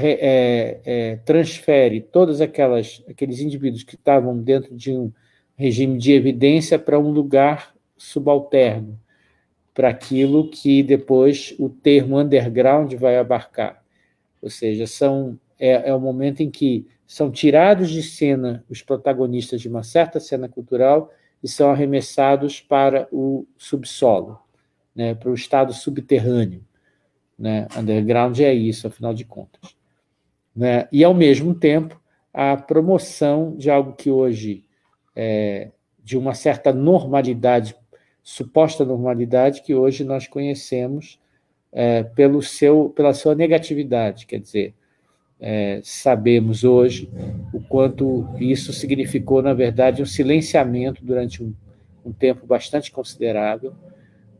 é, é, transfere todos aquelas, aqueles indivíduos que estavam dentro de um regime de evidência para um lugar subalterno, para aquilo que depois o termo underground vai abarcar. Ou seja, são, é, é o momento em que são tirados de cena os protagonistas de uma certa cena cultural e são arremessados para o subsolo, né, para o estado subterrâneo. Né? Underground é isso, afinal de contas. Né? E, ao mesmo tempo, a promoção de algo que hoje é de uma certa normalidade, suposta normalidade, que hoje nós conhecemos é, pelo seu, pela sua negatividade, quer dizer, É, sabemos hoje o quanto isso significou, na verdade, um silenciamento durante um, um tempo bastante considerável,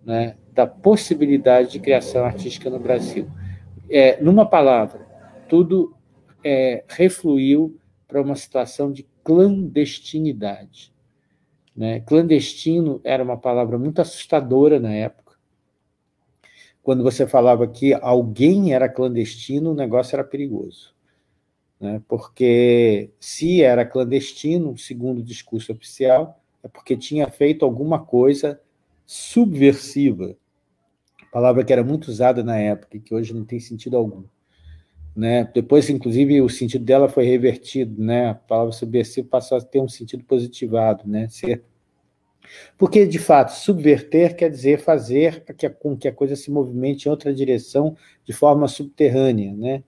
né, da possibilidade de criação artística no Brasil. É, numa palavra, tudo é, refluiu para uma situação de clandestinidade. Né? Clandestino era uma palavra muito assustadora na época. Quando você falava que alguém era clandestino, o negócio era perigoso. Né? Porque se era clandestino, segundo o discurso oficial, é porque tinha feito alguma coisa subversiva. Palavra que era muito usada na época e que hoje não tem sentido algum. Né? Depois, inclusive, o sentido dela foi revertido. Né? A palavra subversiva passou a ter um sentido positivado. Né? Ser Porque, de fato, subverter quer dizer fazer com que a coisa se movimente em outra direção de forma subterrânea, né?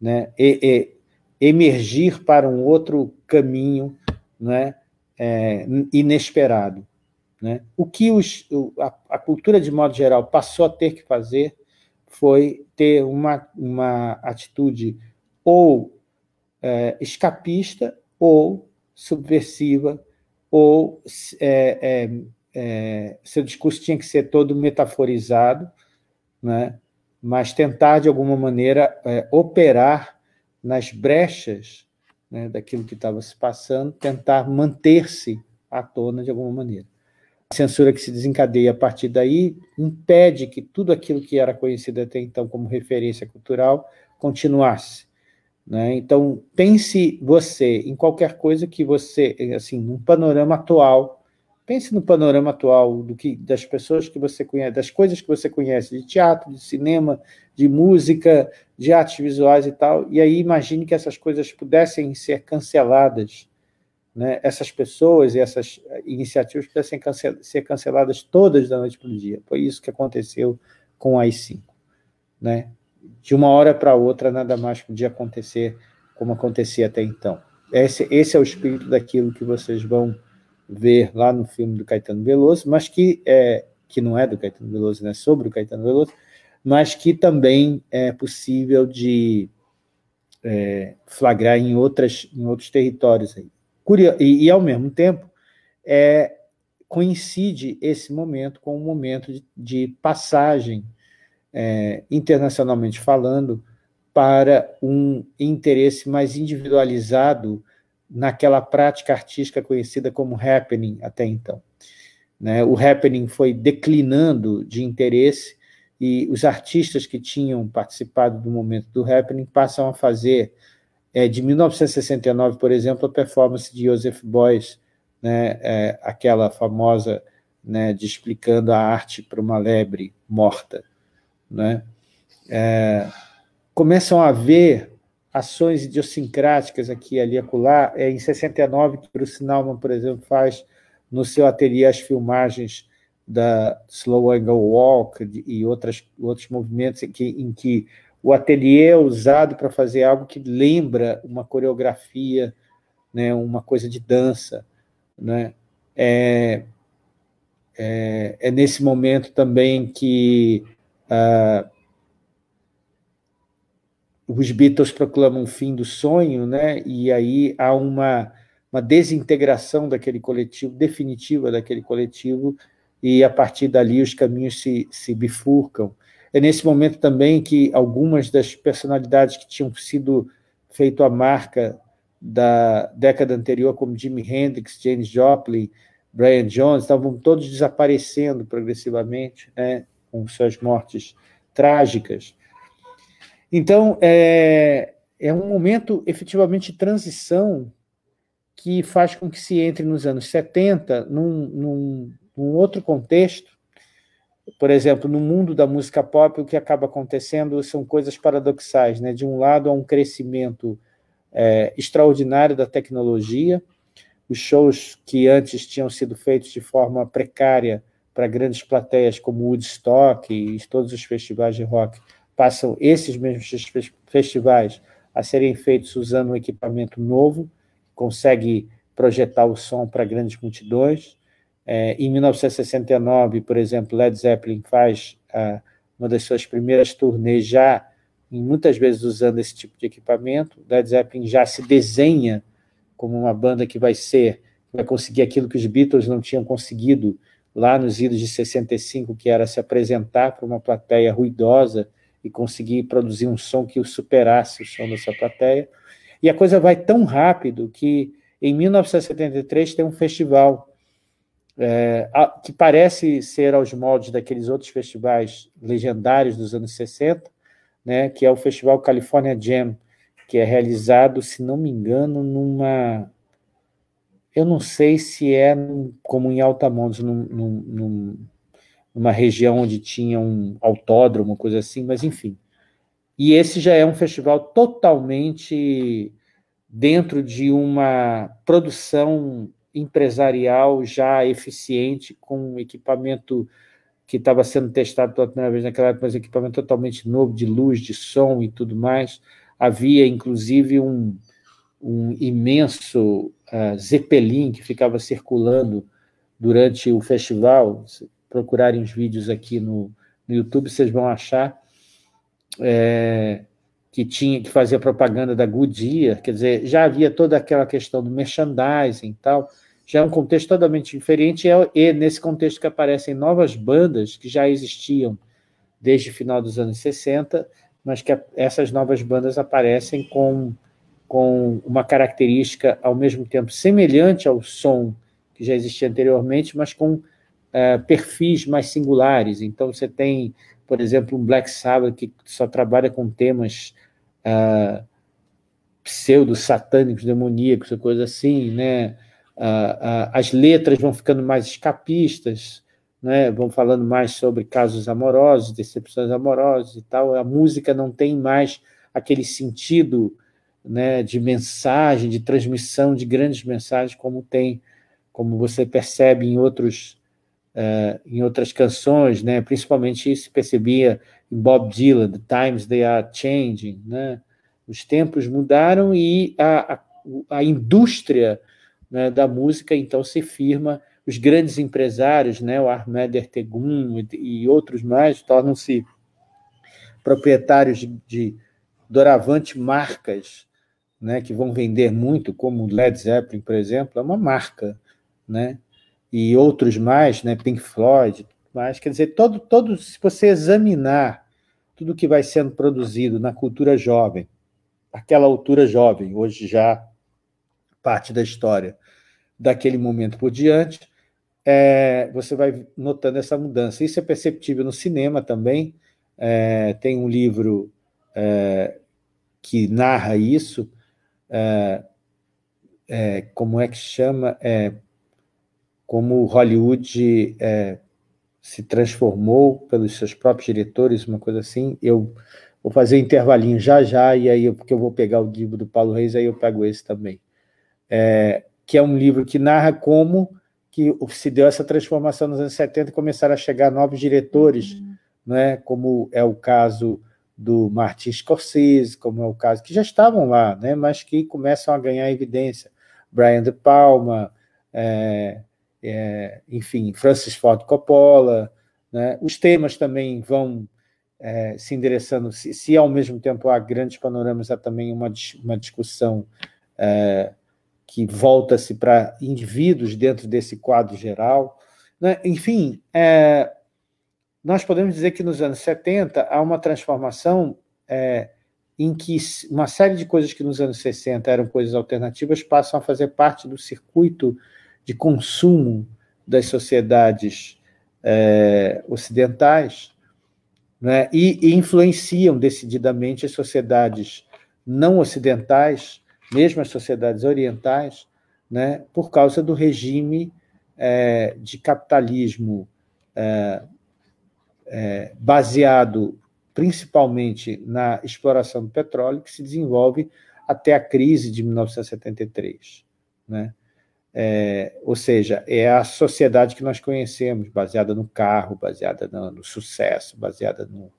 Né? E, e, emergir para um outro caminho, né? É, inesperado. Né? O que os, a, a cultura, de modo geral, passou a ter que fazer foi ter uma, uma atitude ou é, escapista ou subversiva, ou é, é, é, seu discurso tinha que ser todo metaforizado, né? Mas tentar, de alguma maneira, é, operar nas brechas, né, daquilo que estava se passando, tentar manter-se à tona de alguma maneira. A censura que se desencadeia a partir daí impede que tudo aquilo que era conhecido até então como referência cultural continuasse, né? Então, pense você em qualquer coisa que você, assim, num panorama atual, pense no panorama atual do que, das pessoas que você conhece, das coisas que você conhece, de teatro, de cinema, de música, de artes visuais e tal, e aí imagine que essas coisas pudessem ser canceladas, né, essas pessoas e essas iniciativas pudessem cancel- ser canceladas todas da noite para o dia. Foi isso que aconteceu com o A I cinco. Né? De uma hora para outra, nada mais podia acontecer como acontecia até então. Esse, esse é o espírito daquilo que vocês vão ver lá no filme do Caetano Veloso, mas que, é, que não é do Caetano Veloso, né, sobre o Caetano Veloso, mas que também é possível de é, flagrar em, outras, em outros territórios aí. E, e, ao mesmo tempo, é, coincide esse momento com um momento de, de passagem, é, internacionalmente falando, para um interesse mais individualizado naquela prática artística conhecida como happening até então. Né? O happening foi declinando de interesse e os artistas que tinham participado do momento do happening passam a fazer... É, de mil novecentos e sessenta e nove, por exemplo, a performance de Joseph Beuys, né, é, aquela famosa, né, de explicando a arte para uma lebre morta, né, é, começam a haver ações idiosincráticas aqui, ali, acolá. É em sessenta e nove que o Sinalman, por exemplo, faz no seu ateliê as filmagens da Slow Angle Walk e outras, outros movimentos em que, em que o ateliê é usado para fazer algo que lembra uma coreografia, né, uma coisa de dança. Né? É, é, é nesse momento também que ah, os Beatles proclamam o fim do sonho, né, e aí há uma, uma desintegração daquele coletivo, definitiva daquele coletivo, e a partir dali os caminhos se, se bifurcam. É nesse momento também que algumas das personalidades que tinham sido feito a marca da década anterior, como Jimi Hendrix, Janis Joplin, Brian Jones, estavam todos desaparecendo progressivamente, né, com suas mortes trágicas. Então, é, é um momento efetivamente de transição que faz com que se entre nos anos setenta num, num, num outro contexto. Por exemplo, no mundo da música pop, o que acaba acontecendo são coisas paradoxais, né? De um lado, há um crescimento é, extraordinário da tecnologia, os shows que antes tinham sido feitos de forma precária para grandes plateias como Woodstock e todos os festivais de rock, passam esses mesmos festivais a serem feitos usando um equipamento novo, consegue projetar o som para grandes multidões. É, em mil novecentos e sessenta e nove, por exemplo, Led Zeppelin faz ah, uma das suas primeiras turnês já, em muitas vezes usando esse tipo de equipamento. Led Zeppelin já se desenha como uma banda que vai ser, vai conseguir aquilo que os Beatles não tinham conseguido lá nos idos de sessenta e cinco, que era se apresentar para uma plateia ruidosa e conseguir produzir um som que o superasse, o som dessa plateia. E a coisa vai tão rápido que, em mil novecentos e setenta e três, tem um festival É, que parece ser aos moldes daqueles outros festivais legendários dos anos sessenta, né, que é o Festival California Jam, que é realizado, se não me engano, numa... Eu não sei se é como em Altamontes, num, num, num, numa região onde tinha um autódromo, uma coisa assim, mas enfim. E esse já é um festival totalmente dentro de uma produção empresarial já eficiente, com um equipamento que estava sendo testado pela primeira vez naquela época, mas um equipamento totalmente novo, de luz, de som e tudo mais. Havia, inclusive, um, um imenso uh, Zeppelin que ficava circulando durante o festival. Se procurarem os vídeos aqui no, no YouTube, vocês vão achar, é, que, tinha, que fazia propaganda da Goodyear. Quer dizer, já havia toda aquela questão do merchandising e tal, já é um contexto totalmente diferente, e nesse contexto que aparecem novas bandas que já existiam desde o final dos anos sessenta, mas que essas novas bandas aparecem com com uma característica ao mesmo tempo semelhante ao som que já existia anteriormente, mas com uh, perfis mais singulares. Então, você tem, por exemplo, um Black Sabbath que só trabalha com temas uh, pseudo-satânicos, demoníacos, coisa assim, né? Uh, uh, as letras vão ficando mais escapistas, né? Vão falando mais sobre casos amorosos, decepções amorosas e tal. A música não tem mais aquele sentido, né, de mensagem, de transmissão de grandes mensagens, como tem, como você percebe em outros, uh, em outras canções, né? Principalmente isso se percebia em Bob Dylan, The Times They Are Changing, né? Os tempos mudaram e a, a, a indústria, né, da música então se firma, os grandes empresários, né, o Ahmed Ertegun e, e outros mais, tornam-se proprietários de, de doravante marcas, né, que vão vender muito, como Led Zeppelin, por exemplo, é uma marca, né? E outros mais, né? Pink Floyd, mas quer dizer, todo, todo, se você examinar tudo que vai sendo produzido na cultura jovem, aquela altura jovem, hoje já parte da história daquele momento por diante, é, você vai notando essa mudança. Isso é perceptível no cinema também. É, tem um livro é, que narra isso. É, é, como é que chama? É, como Hollywood é, se transformou pelos seus próprios diretores, uma coisa assim. Eu vou fazer um intervalinho já já, e aí eu, porque eu vou pegar o livro do Paulo Reis, aí eu pego esse também. É, que é um livro que narra como que se deu essa transformação nos anos setenta e começaram a chegar novos diretores, uhum, né? Como é o caso do Martin Scorsese, como é o caso que já estavam lá, né, mas que começam a ganhar evidência. Brian De Palma, é, é, enfim, Francis Ford Coppola, né? Os temas também vão é, se endereçando, se, se ao mesmo tempo há grandes panoramas, há também uma, uma discussão é, que volta-se para indivíduos dentro desse quadro geral, né? Enfim, é, nós podemos dizer que nos anos setenta há uma transformação é, em que uma série de coisas que nos anos sessenta eram coisas alternativas passam a fazer parte do circuito de consumo das sociedades é, ocidentais, né? e, e influenciam decididamente as sociedades não ocidentais, mesmo as sociedades orientais, né, por causa do regime é, de capitalismo é, é, baseado principalmente na exploração do petróleo, que se desenvolve até a crise de mil novecentos e setenta e três. Né? É, ou seja, é a sociedade que nós conhecemos, baseada no carro, baseada no, no sucesso, baseada no,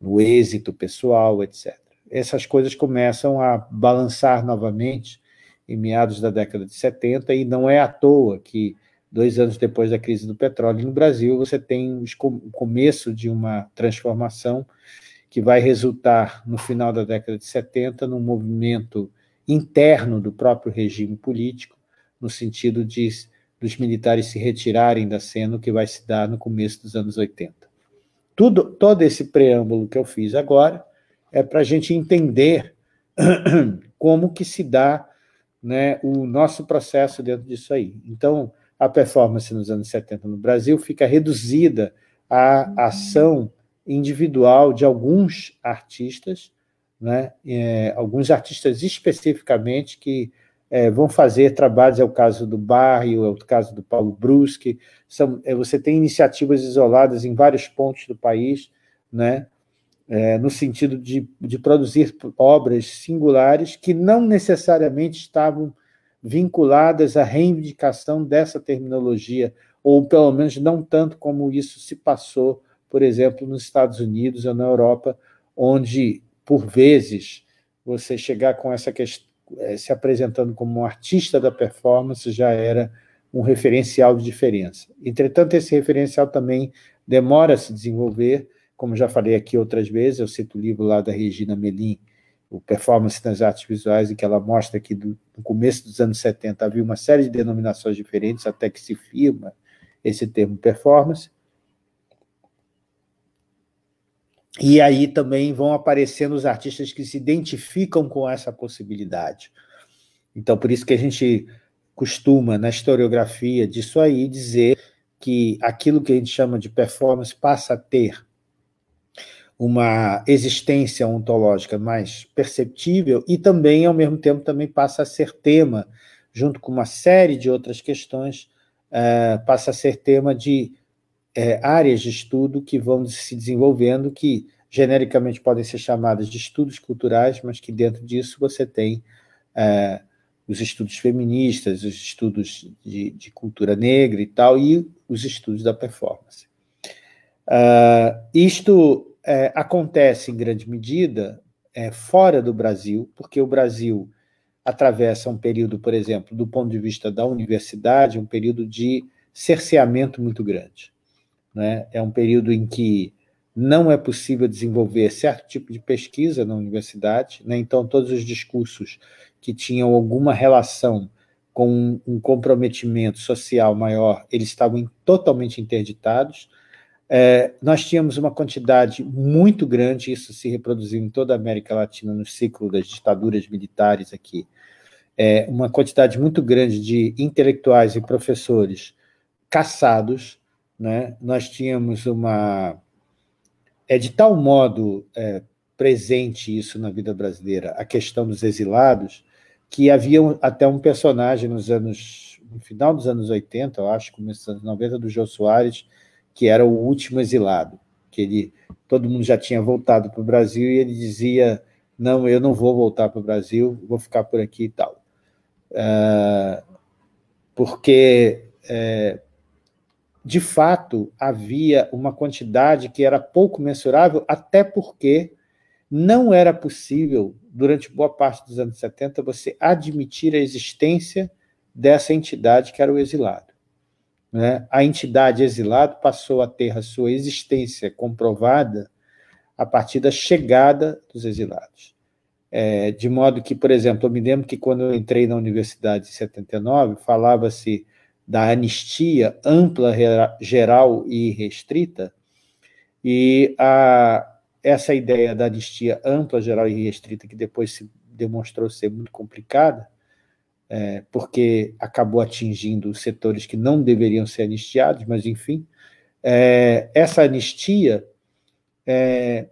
no êxito pessoal, etcétera. Essas coisas começam a balançar novamente em meados da década de setenta, e não é à toa que, dois anos depois da crise do petróleo no Brasil, você tem o começo de uma transformação que vai resultar, no final da década de setenta, num movimento interno do próprio regime político, no sentido de, dos militares se retirarem da cena, o que vai se dar no começo dos anos oitenta. Tudo, todo esse preâmbulo que eu fiz agora é para a gente entender como que se dá, né, o nosso processo dentro disso aí. Então, a performance nos anos setenta no Brasil fica reduzida à ação individual de alguns artistas, né, é, alguns artistas especificamente que é, vão fazer trabalhos, é o caso do Barrio, é o caso do Paulo Bruschi, são, é, você tem iniciativas isoladas em vários pontos do país, né, É, no sentido de, de produzir obras singulares que não necessariamente estavam vinculadas à reivindicação dessa terminologia, ou pelo menos não tanto como isso se passou, por exemplo, nos Estados Unidos ou na Europa, onde, por vezes, você chegar com essa questão, se apresentando como um artista da performance, já era um referencial de diferença. Entretanto, esse referencial também demora a se desenvolver. Como já falei aqui outras vezes, eu cito o livro lá da Regina Melim, o Performance nas Artes Visuais, em que ela mostra que do, no começo dos anos setenta havia uma série de denominações diferentes, até que se firma esse termo performance. E aí também vão aparecendo os artistas que se identificam com essa possibilidade. Então, por isso que a gente costuma, na historiografia disso aí, dizer que aquilo que a gente chama de performance passa a ter uma existência ontológica mais perceptível e também, ao mesmo tempo, também passa a ser tema, junto com uma série de outras questões, passa a ser tema de áreas de estudo que vão se desenvolvendo, que genericamente podem ser chamadas de estudos culturais, mas que dentro disso você tem os estudos feministas, os estudos de, de cultura negra e tal, e os estudos da performance. Uh, isto é, acontece, em grande medida, é, fora do Brasil, porque o Brasil atravessa um período, por exemplo, do ponto de vista da universidade, um período de cerceamento muito grande, né? É um período em que não é possível desenvolver certo tipo de pesquisa na universidade, né? Então todos os discursos que tinham alguma relação com um comprometimento social maior, eles estavam totalmente interditados. É, nós tínhamos uma quantidade muito grande, isso se reproduziu em toda a América Latina no ciclo das ditaduras militares aqui, é, uma quantidade muito grande de intelectuais e professores caçados, né? Nós tínhamos uma... É de tal modo é, presente isso na vida brasileira, a questão dos exilados, que havia até um personagem nos anos, no final dos anos oitenta, eu acho, começo dos anos noventa, do Jô Soares, que era o último exilado, que ele, todo mundo já tinha voltado para o Brasil, e ele dizia, não, eu não vou voltar para o Brasil, vou ficar por aqui e tal. Uh, porque... É, de fato, havia uma quantidade que era pouco mensurável, até porque não era possível, durante boa parte dos anos setenta, você admitir a existência dessa entidade que era o exilado, né? A entidade exilado passou a ter a sua existência comprovada a partir da chegada dos exilados. É, de modo que, por exemplo, eu me lembro que quando eu entrei na universidade em setenta e nove, falava-se da anistia ampla, geral e restrita, e a, essa ideia da anistia ampla, geral e restrita, que depois se demonstrou ser muito complicada, é, porque acabou atingindo os setores que não deveriam ser anistiados, mas, enfim, é, essa anistia é,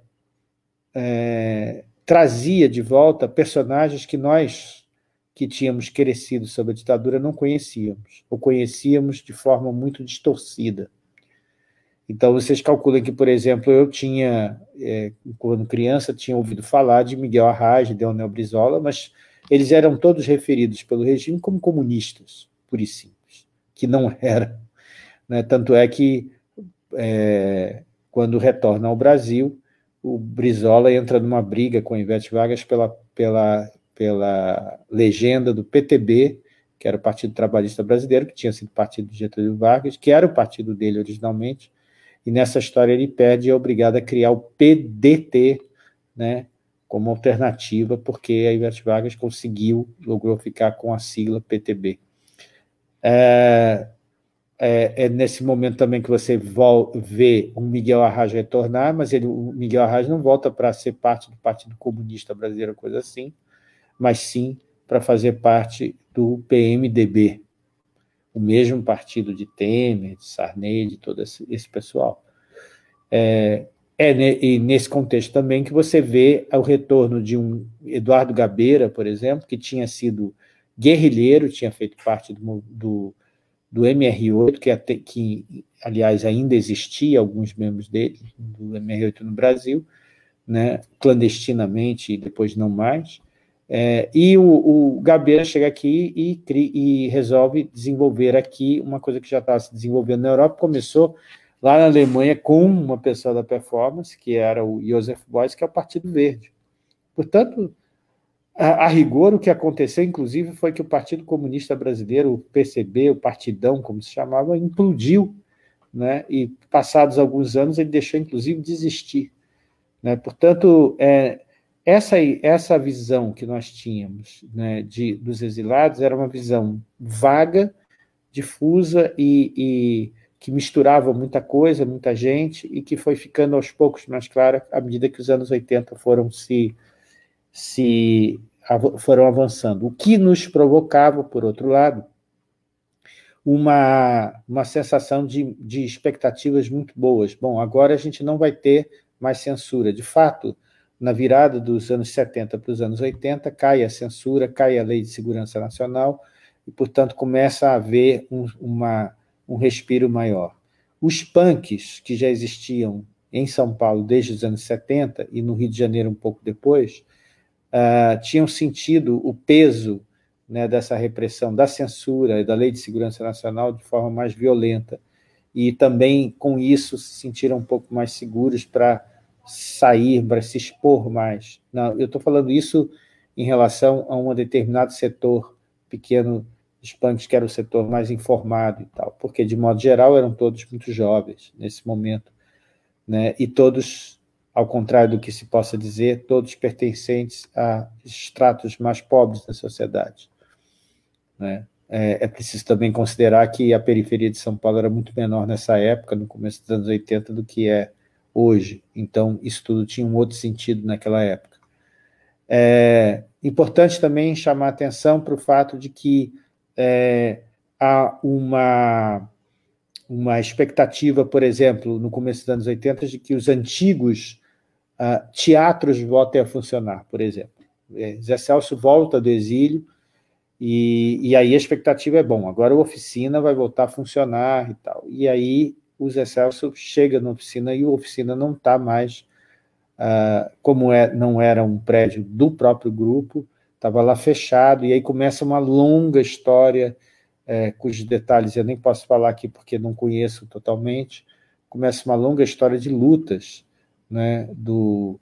é, trazia de volta personagens que nós, que tínhamos crescido sob a ditadura, não conhecíamos, ou conhecíamos de forma muito distorcida. Então, vocês calculam que, por exemplo, eu tinha, é, quando criança, tinha ouvido falar de Miguel Arraes, de Leonel Brizola, mas eles eram todos referidos pelo regime como comunistas, pura e simples, que não eram, né? Tanto é que, é, quando retorna ao Brasil, o Brizola entra numa briga com a Ivete Vargas pela... pela pela legenda do P T B, que era o Partido Trabalhista Brasileiro, que tinha sido partido de Getúlio Vargas, que era o partido dele originalmente, e nessa história ele perde e é obrigado a criar o P D T, né, como alternativa, porque a Ivete Vargas conseguiu, logrou ficar com a sigla P T B. É, é, é nesse momento também que você vê o Miguel Arraes retornar, mas ele, o Miguel Arraes não volta para ser parte do Partido Comunista Brasileiro, coisa assim, mas sim para fazer parte do P M D B, o mesmo partido de Temer, de Sarney, de todo esse pessoal. É, é e nesse contexto também que você vê o retorno de um Eduardo Gabeira, por exemplo, que tinha sido guerrilheiro, tinha feito parte do, do, do M R oito, que, até, que, aliás, ainda existia alguns membros dele, do M R oito no Brasil, né, clandestinamente e depois não mais. É, e o, o Gabeira chega aqui e, cria, e resolve desenvolver aqui uma coisa que já estava se desenvolvendo na Europa, começou lá na Alemanha com uma pessoa da performance, que era o Joseph Beuys, que é o Partido Verde. Portanto, a, a rigor, o que aconteceu, inclusive, foi que o Partido Comunista Brasileiro, o P C B, o Partidão, como se chamava, implodiu, né? E passados alguns anos ele deixou, inclusive, de existir, né? Portanto, é... Essa, essa visão que nós tínhamos, né, de, dos exilados era uma visão vaga, difusa e, e que misturava muita coisa, muita gente, e que foi ficando aos poucos mais clara à medida que os anos oitenta foram se, se foram avançando. O que nos provocava, por outro lado, uma, uma sensação de, de expectativas muito boas. Bom, agora a gente não vai ter mais censura. De fato, na virada dos anos setenta para os anos oitenta, cai a censura, cai a Lei de Segurança Nacional, e, portanto, começa a haver um, uma... um respiro maior. Os punks, que já existiam em São Paulo desde os anos setenta e no Rio de Janeiro um pouco depois, uh, tinham sentido o peso, né, dessa repressão, da censura e da Lei de Segurança Nacional de forma mais violenta, e também, com isso, se sentiram um pouco mais seguros para sair, para se expor mais. Não, eu estou falando isso em relação a um determinado setor pequeno dos punks, que era o setor mais informado e tal, porque, de modo geral, eram todos muito jovens nesse momento, né? E todos, ao contrário do que se possa dizer, todos pertencentes a estratos mais pobres da sociedade, né? É, é preciso também considerar que a periferia de São Paulo era muito menor nessa época, no começo dos anos oitenta, do que é hoje, então isso tudo tinha um outro sentido naquela época. É importante também chamar atenção para o fato de que É, há uma, uma expectativa, por exemplo, no começo dos anos oitenta, de que os antigos uh, teatros voltem a funcionar, por exemplo. É, Zé Celso volta do exílio, e, e aí a expectativa é, bom, agora a oficina vai voltar a funcionar e tal. E aí o Zé Celso chega na oficina e a oficina não está mais, uh, como é, não era um prédio do próprio grupo, estava lá fechado, e aí começa uma longa história, é, cujos detalhes eu nem posso falar aqui porque não conheço totalmente, começa uma longa história de lutas, né, do,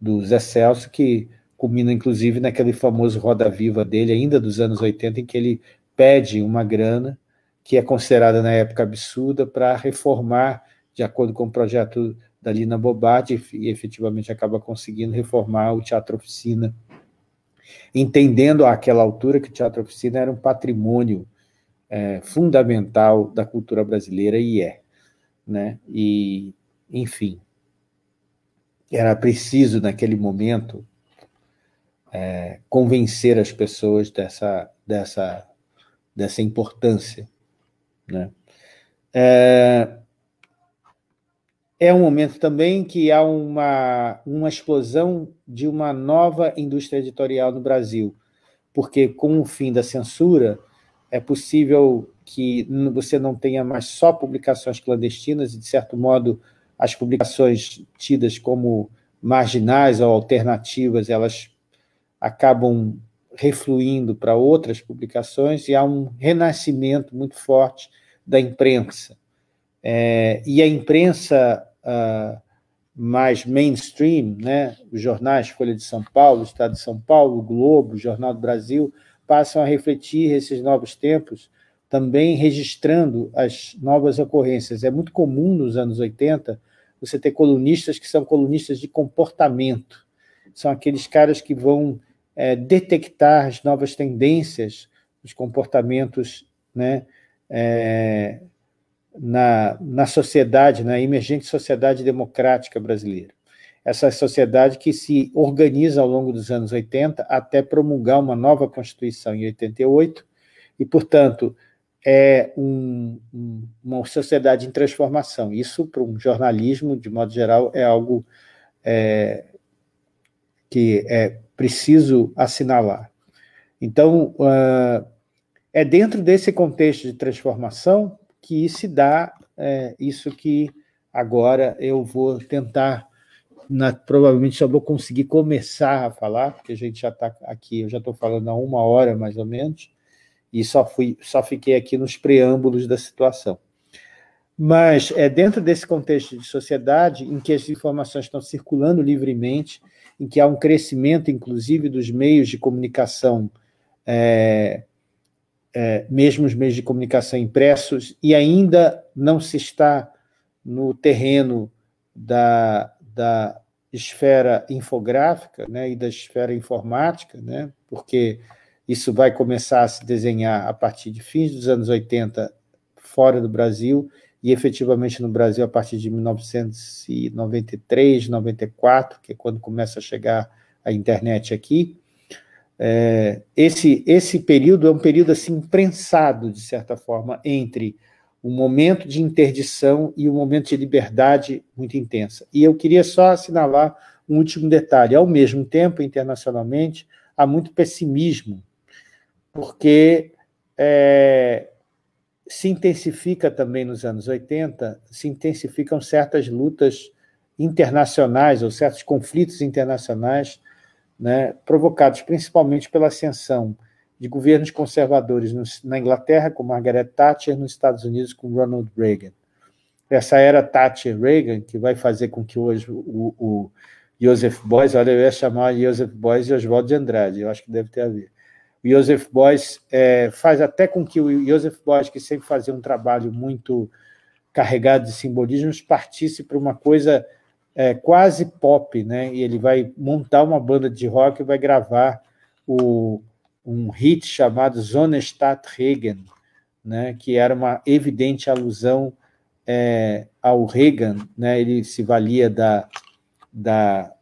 do Zé Celso, que culmina, inclusive, naquele famoso Roda Viva dele, ainda dos anos oitenta, em que ele pede uma grana, que é considerada na época absurda, para reformar, de acordo com o projeto da Lina Bo Bardi, e efetivamente acaba conseguindo reformar o Teatro Oficina, entendendo àquela altura que o Teatro Oficina era um patrimônio é, fundamental da cultura brasileira, e é, né? E, enfim, era preciso, naquele momento, é, convencer as pessoas dessa, dessa, dessa importância, né? É, É um momento também que há uma, uma explosão de uma nova indústria editorial no Brasil, porque, com o fim da censura, é possível que você não tenha mais só publicações clandestinas, e, de certo modo, as publicações tidas como marginais ou alternativas, elas acabam refluindo para outras publicações, e há um renascimento muito forte da imprensa. É, e a imprensa Uh, mais mainstream, né? Os jornais Folha de São Paulo, Estado de São Paulo, Globo, Jornal do Brasil, passam a refletir esses novos tempos, também registrando as novas ocorrências. É muito comum nos anos oitenta você ter colunistas que são colunistas de comportamento, são aqueles caras que vão é, detectar as novas tendências, os comportamentos, né, é, Na, na sociedade, na emergente sociedade democrática brasileira. Essa sociedade que se organiza ao longo dos anos oitenta até promulgar uma nova Constituição em oitenta e oito, e, portanto, é um, um, uma sociedade em transformação. Isso, para um jornalismo, de modo geral, é algo é, que é preciso assinalar. Então, uh, é dentro desse contexto de transformação que se dá é, isso que agora eu vou tentar, na, provavelmente só vou conseguir começar a falar, porque a gente já está aqui, eu já estou falando há uma hora mais ou menos, e só, fui, só fiquei aqui nos preâmbulos da situação. Mas é dentro desse contexto de sociedade em que as informações estão circulando livremente, em que há um crescimento, inclusive, dos meios de comunicação, é, É, mesmo os meios de comunicação impressos, e ainda não se está no terreno da, da esfera infográfica, né, e da esfera informática, né, porque isso vai começar a se desenhar a partir de fins dos anos oitenta fora do Brasil e efetivamente no Brasil a partir de mil novecentos e noventa e três, noventa e quatro, que é quando começa a chegar a internet aqui. É, esse, esse período é um período assim prensado, de certa forma, entre o momento de interdição e o momento de liberdade muito intensa. E eu queria só assinalar um último detalhe. Ao mesmo tempo, internacionalmente, há muito pessimismo, porque é, se intensifica também nos anos oitenta, se intensificam certas lutas internacionais ou certos conflitos internacionais, né, provocados principalmente pela ascensão de governos conservadores no, na Inglaterra, com Margaret Thatcher, nos Estados Unidos, com Ronald Reagan. Essa era Thatcher-Reagan, que vai fazer com que hoje o, o Joseph Beuys, olha, eu ia chamar Joseph Beuys e Oswaldo de Andrade, eu acho que deve ter a ver. O Joseph Beuys é, faz até com que o Joseph Beuys, que sempre fazia um trabalho muito carregado de simbolismos, partisse para uma coisa é, quase pop, né? E ele vai montar uma banda de rock e vai gravar o, um hit chamado Zonestadt Reagan, né? Que era uma evidente alusão é, ao Reagan, né? Ele se valia da, da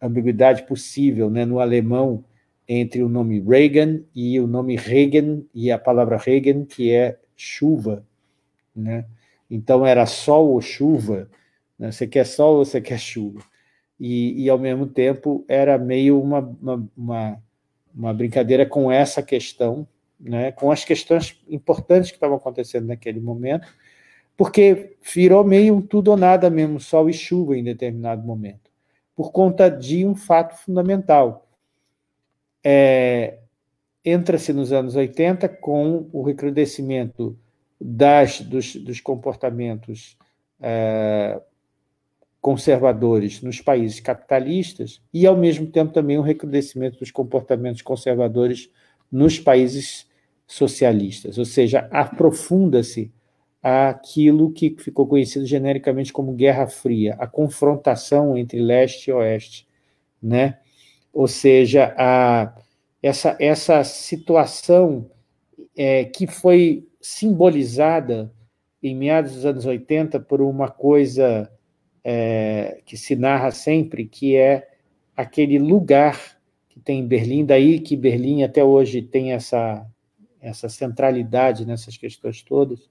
ambiguidade possível, né? No alemão, entre o nome Reagan e o nome Regen, e a palavra Regen, que é chuva, né? Então era sol ou chuva, né? Você quer sol ou você quer chuva? E, e ao mesmo tempo, era meio uma, uma, uma, uma brincadeira com essa questão, né? Com as questões importantes que estavam acontecendo naquele momento, porque virou meio um tudo ou nada mesmo, sol e chuva em determinado momento, por conta de um fato fundamental. É, entra-se nos anos oitenta com o recrudescimento das, dos, dos comportamentos é, conservadores nos países capitalistas e, ao mesmo tempo, também o recrudescimento dos comportamentos conservadores nos países socialistas, ou seja, aprofunda-se aquilo que ficou conhecido genericamente como Guerra Fria, a confrontação entre leste e oeste, né? Ou seja, a, essa, essa situação é, que foi simbolizada em meados dos anos oitenta por uma coisa é, que se narra sempre, que é aquele lugar que tem em Berlim, daí que Berlim até hoje tem essa, essa centralidade nessas questões todas,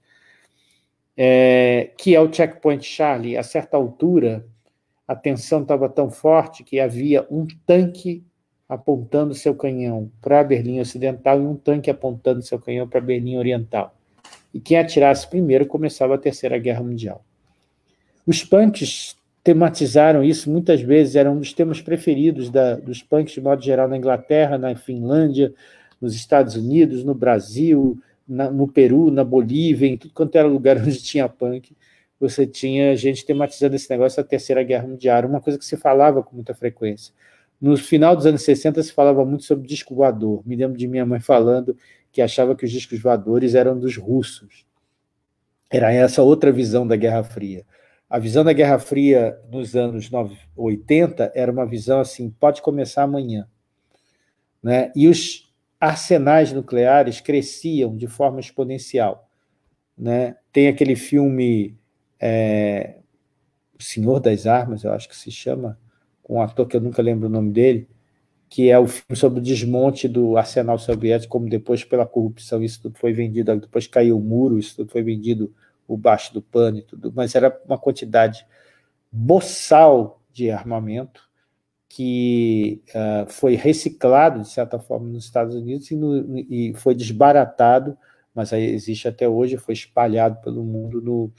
é, que é o Checkpoint Charlie. A certa altura, a tensão estava tão forte que havia um tanque apontando seu canhão para Berlim Ocidental e um tanque apontando seu canhão para Berlim Oriental. E quem atirasse primeiro começava a Terceira Guerra Mundial. Os punks tematizaram isso muitas vezes, era um dos temas preferidos da, dos punks, de modo geral, na Inglaterra, na Finlândia, nos Estados Unidos, no Brasil, na, no Peru, na Bolívia, em tudo quanto era lugar onde tinha punk. Você tinha gente tematizando esse negócio da Terceira Guerra Mundial, uma coisa que se falava com muita frequência. No final dos anos sessenta, se falava muito sobre disco voador. Me lembro de minha mãe falando que achava que os discos voadores eram dos russos. Era essa outra visão da Guerra Fria. A visão da Guerra Fria nos anos oitenta era uma visão assim, pode começar amanhã, né? E os arsenais nucleares cresciam de forma exponencial, né? Tem aquele filme... É, o Senhor das Armas, eu acho que se chama, com um ator que eu nunca lembro o nome dele, que é o filme sobre o desmonte do arsenal soviético, como depois, pela corrupção, isso tudo foi vendido, depois caiu o muro, isso tudo foi vendido, o baixo do pano e tudo, mas era uma quantidade boçal de armamento que uh, foi reciclado, de certa forma, nos Estados Unidos e, no, e foi desbaratado, mas aí existe até hoje, foi espalhado pelo mundo no...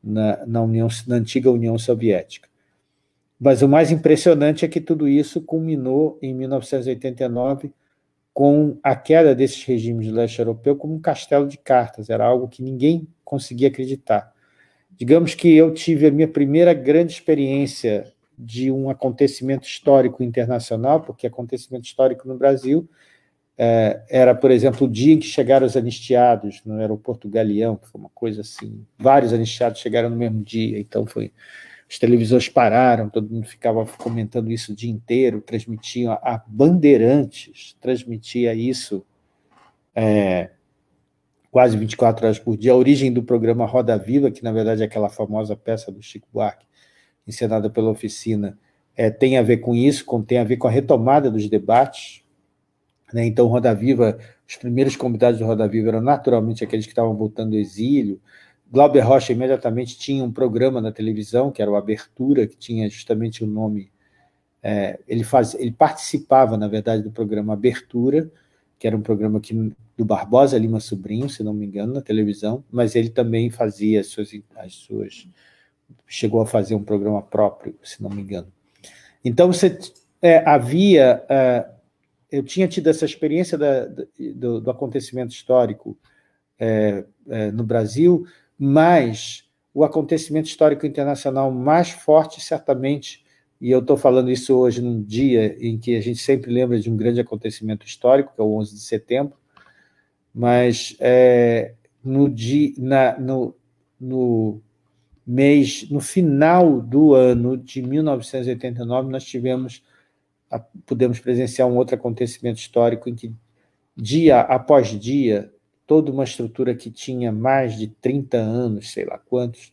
Na, na, União, na antiga União Soviética. Mas o mais impressionante é que tudo isso culminou em mil novecentos e oitenta e nove com a queda desses regimes do leste europeu como um castelo de cartas, era algo que ninguém conseguia acreditar. Digamos que eu tive a minha primeira grande experiência de um acontecimento histórico internacional, porque acontecimento histórico no Brasil era, por exemplo, o dia em que chegaram os anistiados no aeroporto Galeão, que foi uma coisa assim, vários anistiados chegaram no mesmo dia, então foi, os televisores pararam, todo mundo ficava comentando isso o dia inteiro, transmitiam a Bandeirantes, transmitia isso é, quase vinte e quatro horas por dia, a origem do programa Roda Viva, que na verdade é aquela famosa peça do Chico Buarque, encenada pela Oficina, é, tem a ver com isso, com, tem a ver com a retomada dos debates, né? Então Roda Viva, os primeiros convidados do Roda Viva eram naturalmente aqueles que estavam voltando do exílio. Glauber Rocha imediatamente tinha um programa na televisão, que era o Abertura, que tinha justamente o nome... É, ele, faz, ele participava, na verdade, do programa Abertura, que era um programa que, do Barbosa Lima Sobrinho, se não me engano, na televisão, mas ele também fazia as suas... As suas chegou a fazer um programa próprio, se não me engano. Então, você é, havia... É, eu tinha tido essa experiência da, do, do acontecimento histórico é, é, no Brasil, mas o acontecimento histórico internacional mais forte, certamente... E eu estou falando isso hoje num dia em que a gente sempre lembra de um grande acontecimento histórico, que é o onze de setembro, mas é, no, dia, na, no, no mês, no final do ano de mil novecentos e oitenta e nove, nós tivemos, a, pudemos presenciar um outro acontecimento histórico em que, dia após dia, toda uma estrutura que tinha mais de trinta anos, sei lá quantos,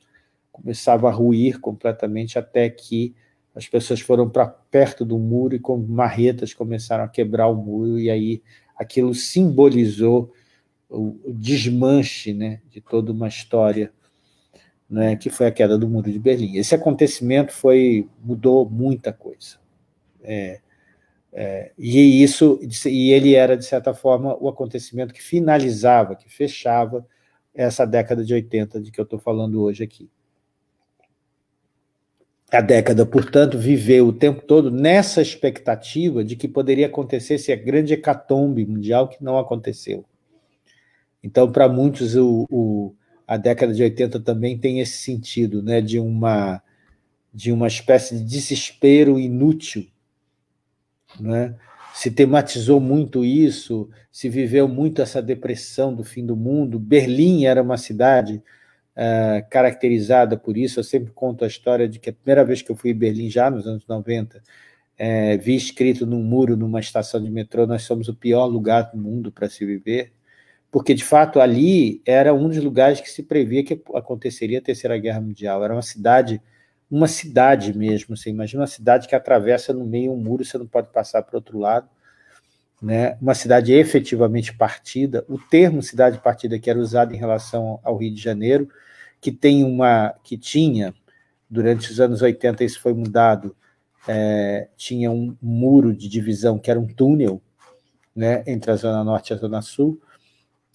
começava a ruir completamente até que as pessoas foram para perto do muro e com marretas começaram a quebrar o muro, e aí aquilo simbolizou o desmanche, né, de toda uma história, né, que foi a queda do Muro de Berlim. Esse acontecimento foi, mudou muita coisa. É, é, e, isso, e ele era, de certa forma, o acontecimento que finalizava, que fechava essa década de oitenta de que eu estou falando hoje aqui. A década, portanto, viveu o tempo todo nessa expectativa de que poderia acontecer essa grande hecatombe mundial que não aconteceu. Então, para muitos, o, o, a década de oitenta também tem esse sentido, né, de, uma, de uma espécie de desespero inútil. Né? Se tematizou muito isso, se viveu muito essa depressão do fim do mundo. Berlim era uma cidade... Uh, caracterizada por isso. Eu sempre conto a história de que a primeira vez que eu fui em Berlim, já nos anos noventa, é, vi escrito num muro, numa estação de metrô, nós somos o pior lugar do mundo para se viver, porque, de fato, ali era um dos lugares que se previa que aconteceria a Terceira Guerra Mundial. Era uma cidade, uma cidade mesmo. Você imagina uma cidade que atravessa no meio um muro, você não pode passar para o outro lado. Né? Uma cidade efetivamente partida. O termo cidade partida que era usado em relação ao Rio de Janeiro, que tem uma, que tinha, durante os anos oitenta, isso foi mudado, é, tinha um muro de divisão, que era um túnel, né, entre a Zona Norte e a Zona Sul.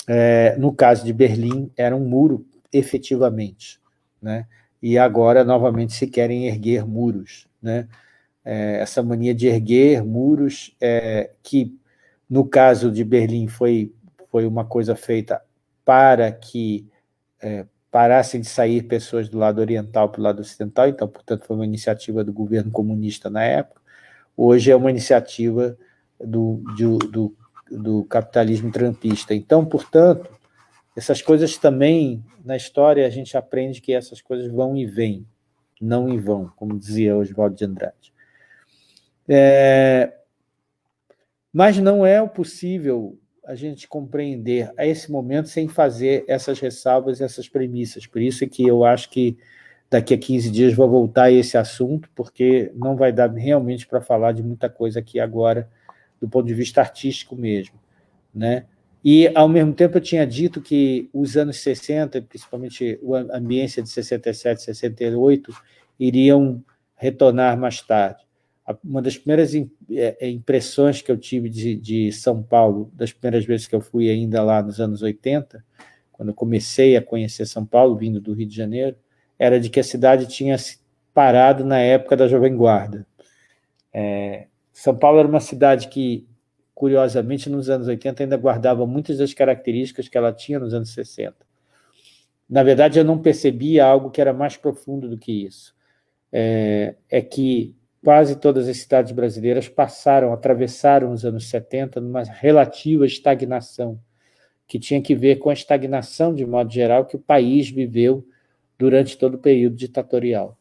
É, no caso de Berlim, era um muro, efetivamente. Né? E agora, novamente, se querem erguer muros. Né? É, essa mania de erguer muros, é, que, no caso de Berlim, foi, foi uma coisa feita para que... É, parassem de sair pessoas do lado oriental para o lado ocidental, então, portanto, foi uma iniciativa do governo comunista na época. Hoje é uma iniciativa do, do, do, do capitalismo trampista. Então, portanto, essas coisas também, na história, a gente aprende que essas coisas vão e vêm, não em vão, como dizia Oswaldo de Andrade. É... Mas não é possível... a gente compreender a esse momento sem fazer essas ressalvas, essas premissas. Por isso é que eu acho que daqui a quinze dias vou voltar a esse assunto, porque não vai dar realmente para falar de muita coisa aqui agora, do ponto de vista artístico mesmo. Né? E, ao mesmo tempo, eu tinha dito que os anos sessenta, principalmente a ambiência de sessenta e sete, sessenta e oito, iriam retornar mais tarde. Uma das primeiras impressões que eu tive de, de São Paulo, das primeiras vezes que eu fui ainda lá nos anos oitenta, quando eu comecei a conhecer São Paulo, vindo do Rio de Janeiro, era de que a cidade tinha parado na época da Jovem Guarda. É, São Paulo era uma cidade que, curiosamente, nos anos oitenta ainda guardava muitas das características que ela tinha nos anos sessenta. Na verdade, eu não percebia algo que era mais profundo do que isso. É, é que quase todas as cidades brasileiras passaram, atravessaram os anos setenta numa relativa estagnação, que tinha que ver com a estagnação, de modo geral, que o país viveu durante todo o período ditatorial.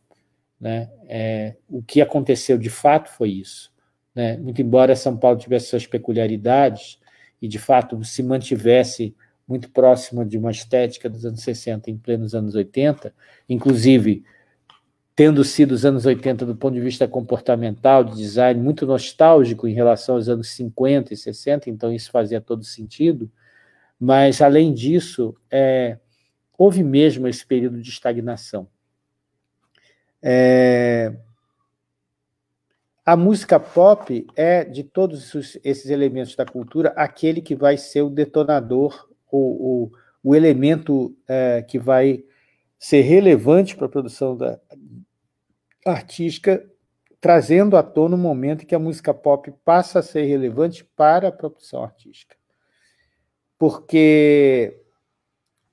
Né? É, o que aconteceu, de fato, foi isso. Né? Muito embora São Paulo tivesse suas peculiaridades e, de fato, se mantivesse muito próxima de uma estética dos anos sessenta em plenos anos oitenta, inclusive tendo sido os anos oitenta do ponto de vista comportamental, de design, muito nostálgico em relação aos anos cinquenta e sessenta, então isso fazia todo sentido, mas, além disso, é, houve mesmo esse período de estagnação. É, a música pop é, de todos esses elementos da cultura, aquele que vai ser o detonador, o, o, o elemento é, que vai ser relevante para a produção da artística, trazendo à tona um momento em que a música pop passa a ser relevante para a produção artística. Porque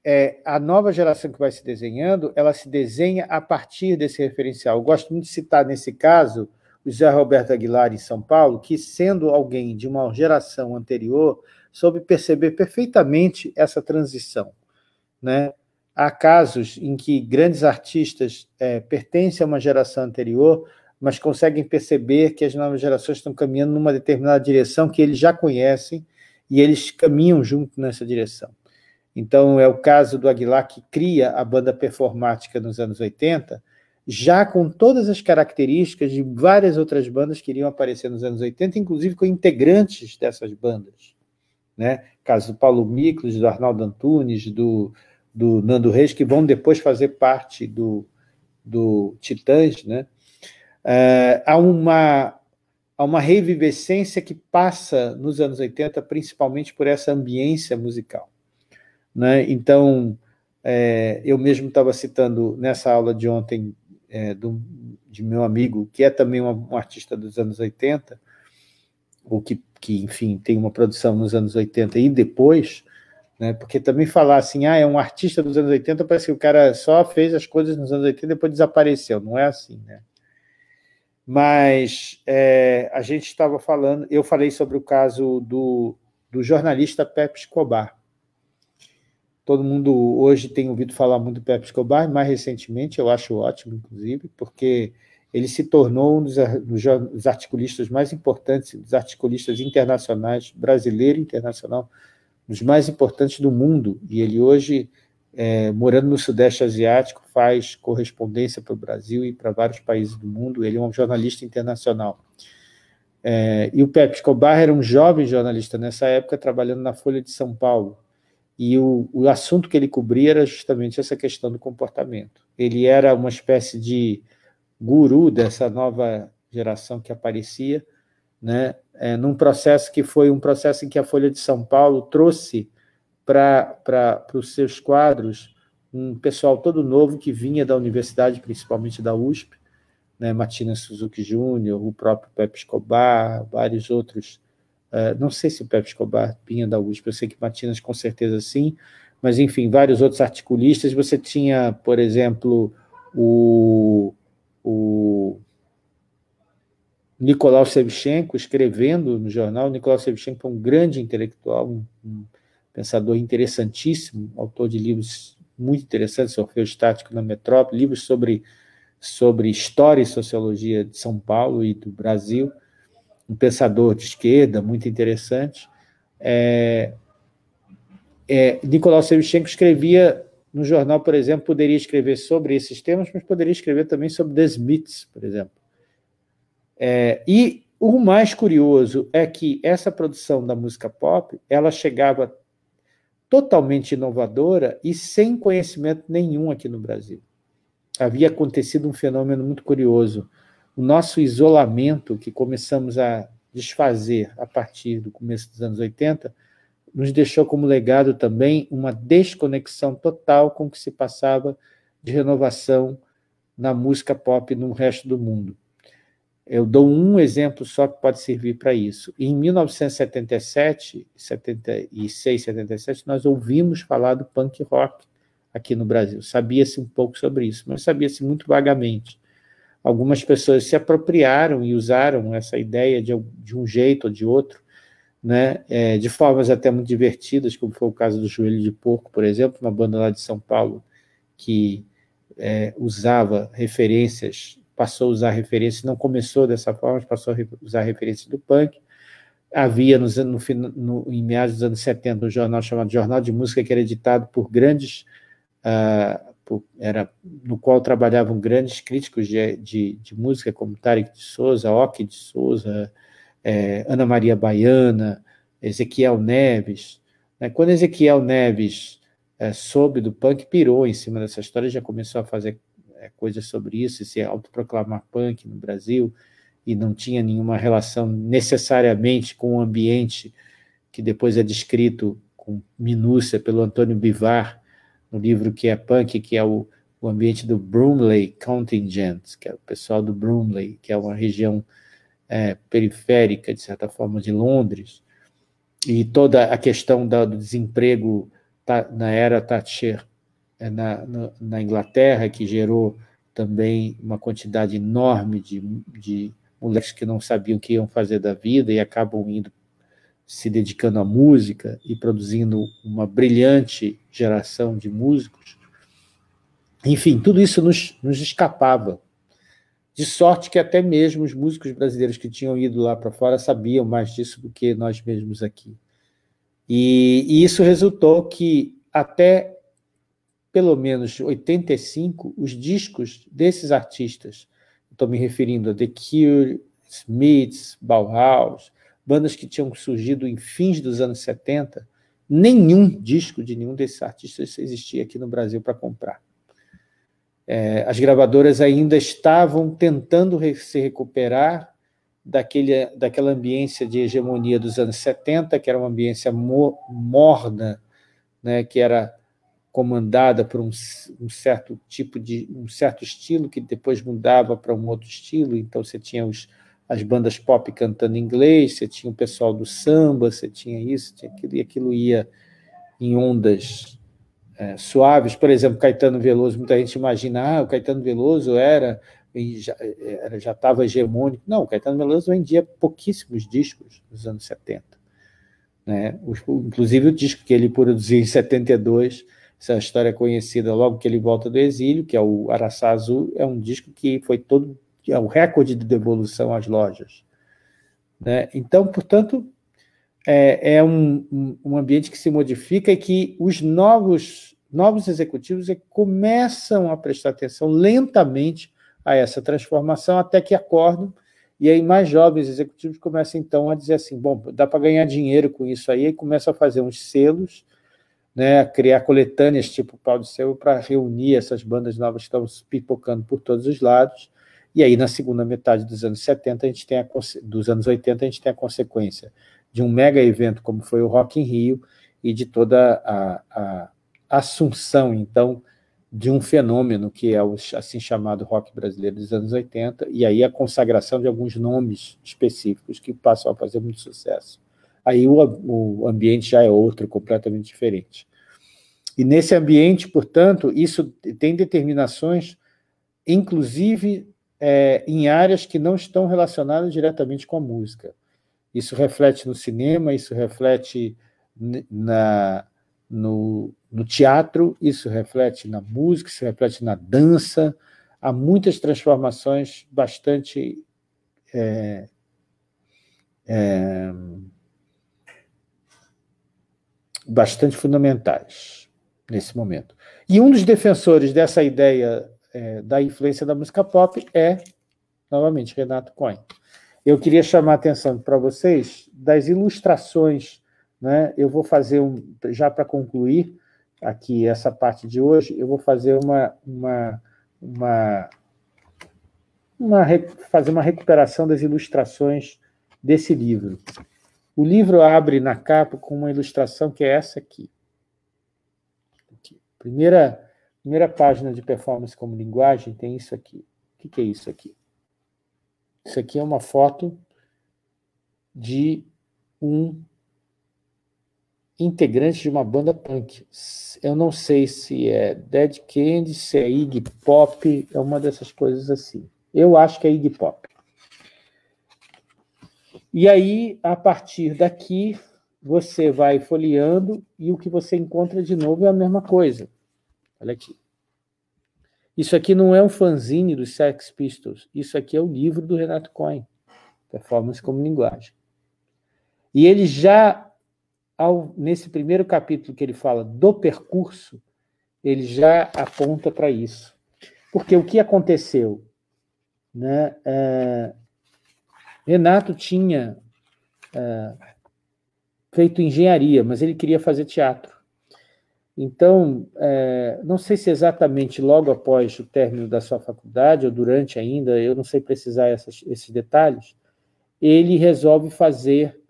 é, a nova geração que vai se desenhando, ela se desenha a partir desse referencial. Eu gosto muito de citar, nesse caso, o José Roberto Aguilar, em São Paulo, que, sendo alguém de uma geração anterior, soube perceber perfeitamente essa transição, né? Há casos em que grandes artistas é, pertencem a uma geração anterior, mas conseguem perceber que as novas gerações estão caminhando numa determinada direção que eles já conhecem, e eles caminham junto nessa direção. Então, é o caso do Aguilar, que cria a banda performática nos anos oitenta, já com todas as características de várias outras bandas que iriam aparecer nos anos oitenta, inclusive com integrantes dessas bandas, né? Caso do Paulo Miklos, do Arnaldo Antunes, do, do Nando Reis, que vão depois fazer parte do, do Titãs, né? É, há uma... Há uma revivescência que passa nos anos oitenta, principalmente por essa ambiência musical, né? Então, é, eu mesmo estava citando nessa aula de ontem é, do, de meu amigo, que é também um, um artista dos anos oitenta, ou que, que, enfim, tem uma produção nos anos oitenta e depois, né? Porque também falar assim, ah, é um artista dos anos oitenta, parece que o cara só fez as coisas nos anos oitenta e depois desapareceu, não é assim, né? Mas é, a gente estava falando... Eu falei sobre o caso do, do jornalista Pepe Escobar. Todo mundo hoje tem ouvido falar muito do Pepe Escobar, mais recentemente, eu acho ótimo, inclusive, porque ele se tornou um dos, dos articulistas mais importantes, dos articulistas internacionais, brasileiro e internacional, dos mais importantes do mundo. E ele hoje, É, morando no Sudeste Asiático, faz correspondência para o Brasil e para vários países do mundo. Ele é um jornalista internacional. É, e o Pepe Escobar era um jovem jornalista nessa época, trabalhando na Folha de São Paulo. E o, o assunto que ele cobria era justamente essa questão do comportamento. Ele era uma espécie de guru dessa nova geração que aparecia, né? É, num processo que foi um processo em que a Folha de São Paulo trouxe para os seus quadros um pessoal todo novo que vinha da universidade, principalmente da U S P, né? Martina Suzuki Júnior, o próprio Pepe Escobar, vários outros. Uh, não sei se o Pepe Escobar vinha da U S P, eu sei que Matinas com certeza sim, mas, enfim, vários outros articulistas. Você tinha, por exemplo, o, o Nicolau Sevcenko escrevendo no jornal. O Nicolau Sevcenko é um grande intelectual, um, um pensador interessantíssimo, autor de livros muito interessantes, Orfeu Estático na Metrópole, livros sobre, sobre história e sociologia de São Paulo e do Brasil, um pensador de esquerda muito interessante. É, é, Nicolau Sevcenko escrevia no jornal, por exemplo, poderia escrever sobre esses temas, mas poderia escrever também sobre The Smiths, por exemplo. É, e o mais curioso é que essa produção da música pop, ela chegava totalmente inovadora e sem conhecimento nenhum aqui no Brasil. Havia acontecido um fenômeno muito curioso. O nosso isolamento, que começamos a desfazer a partir do começo dos anos oitenta, nos deixou como legado também uma desconexão total com o que se passava de renovação na música pop no resto do mundo. Eu dou um exemplo só que pode servir para isso. Em mil novecentos e setenta e sete, setenta e seis, setenta e sete, nós ouvimos falar do punk rock aqui no Brasil. Sabia-se um pouco sobre isso, mas sabia-se muito vagamente. Algumas pessoas se apropriaram e usaram essa ideia de um jeito ou de outro, né? É, de formas até muito divertidas, como foi o caso do Joelho de Porco, por exemplo, uma banda lá de São Paulo que é, usava referências... passou a usar referências, não começou dessa forma, mas passou a usar referências do punk. Havia, nos, no, no, em meados dos anos setenta, um jornal chamado Jornal de Música, que era editado por grandes... Uh, por, era, no qual trabalhavam grandes críticos de, de, de música, como Tarek de Souza, Oque de Souza, é, Ana Maria Baiana, Ezequiel Neves. Né? Quando Ezequiel Neves é, soube do punk, pirou em cima dessa história, já começou a fazer é, coisas sobre isso, e se autoproclamar punk no Brasil, e não tinha nenhuma relação necessariamente com o ambiente que depois é descrito com minúcia pelo Antônio Bivar, no livro que é punk, que é o, o ambiente do Bromley Contingent, que é o pessoal do Bromley, que é uma região é, periférica, de certa forma, de Londres, e toda a questão da, do desemprego tá, na era Thatcher é, na, na, na Inglaterra, que gerou também uma quantidade enorme de, de moleques que não sabiam o que iam fazer da vida e acabam indo se dedicando à música e produzindo uma brilhante geração de músicos. Enfim, tudo isso nos, nos escapava. De sorte que até mesmo os músicos brasileiros que tinham ido lá para fora sabiam mais disso do que nós mesmos aqui. E, e isso resultou que até pelo menos oitenta e cinco, os discos desses artistas, estou me referindo a The Cure, Smiths, Bauhaus, bandas que tinham surgido em fins dos anos setenta, nenhum disco de nenhum desses artistas existia aqui no Brasil para comprar. É, as gravadoras ainda estavam tentando se recuperar daquele, daquela ambiência de hegemonia dos anos setenta, que era uma ambiência mo, morna, né, que era comandada por um, um certo tipo de... um certo estilo que depois mudava para um outro estilo, então você tinha os... as bandas pop cantando em inglês, você tinha o pessoal do samba, você tinha isso, tinha aquilo, e aquilo ia em ondas é, suaves. Por exemplo, Caetano Veloso, muita gente imagina, ah, o Caetano Veloso era já estava hegemônico. Não, o Caetano Veloso vendia pouquíssimos discos nos anos setenta. Né? Inclusive o disco que ele produziu em setenta e dois, essa história conhecida logo que ele volta do exílio, que é o Araçá Azul, é um disco que foi todo... é o recorde de devolução às lojas. Né? Então, portanto, é, é um, um ambiente que se modifica e que os novos, novos executivos começam a prestar atenção lentamente a essa transformação, até que acordam, e aí mais jovens executivos começam, então, a dizer assim, bom, dá para ganhar dinheiro com isso aí, e começam a fazer uns selos, né, a criar coletâneas tipo Pau de Selo para reunir essas bandas novas que estão pipocando por todos os lados. E aí, na segunda metade dos anos setenta, a gente tem a, dos anos oitenta, a gente tem a consequência de um mega evento como foi o Rock in Rio e de toda a, a assunção, então, de um fenômeno que é o assim chamado rock brasileiro dos anos oitenta, e aí a consagração de alguns nomes específicos que passam a fazer muito sucesso. Aí o, o ambiente já é outro, completamente diferente. E nesse ambiente, portanto, isso tem determinações, inclusive... É, em áreas que não estão relacionadas diretamente com a música. Isso reflete no cinema, isso reflete na, no, no teatro, isso reflete na música, isso reflete na dança. Há muitas transformações bastante é, é, bastante fundamentais nesse momento. E um dos defensores dessa ideia da influência da música pop é, novamente, Renato Cohen. Eu queria chamar a atenção para vocês das ilustrações, né? Eu vou fazer, um, já para concluir aqui essa parte de hoje, eu vou fazer uma, uma, uma, uma, fazer uma recuperação das ilustrações desse livro. O livro abre na capa com uma ilustração que é essa aqui. aqui. Primeira... Primeira página de Performance como Linguagem tem isso aqui. O que é isso aqui? Isso aqui é uma foto de um integrante de uma banda punk. Eu não sei se é Dead Kennedys, se é Iggy Pop, é uma dessas coisas assim. Eu acho que é Iggy Pop. E aí, a partir daqui, você vai folheando e o que você encontra de novo é a mesma coisa. Olha aqui. Isso aqui não é um fanzine dos Sex Pistols. Isso aqui é o livro do Renato Cohen, Performance como Linguagem. E ele já, ao, nesse primeiro capítulo que ele fala do percurso, ele já aponta para isso. Porque o que aconteceu? Né? Uh, Renato tinha uh, feito engenharia, mas ele queria fazer teatro. Então, é, não sei se exatamente logo após o término da sua faculdade, ou durante ainda, eu não sei precisar essas, esses detalhes, ele resolve fazer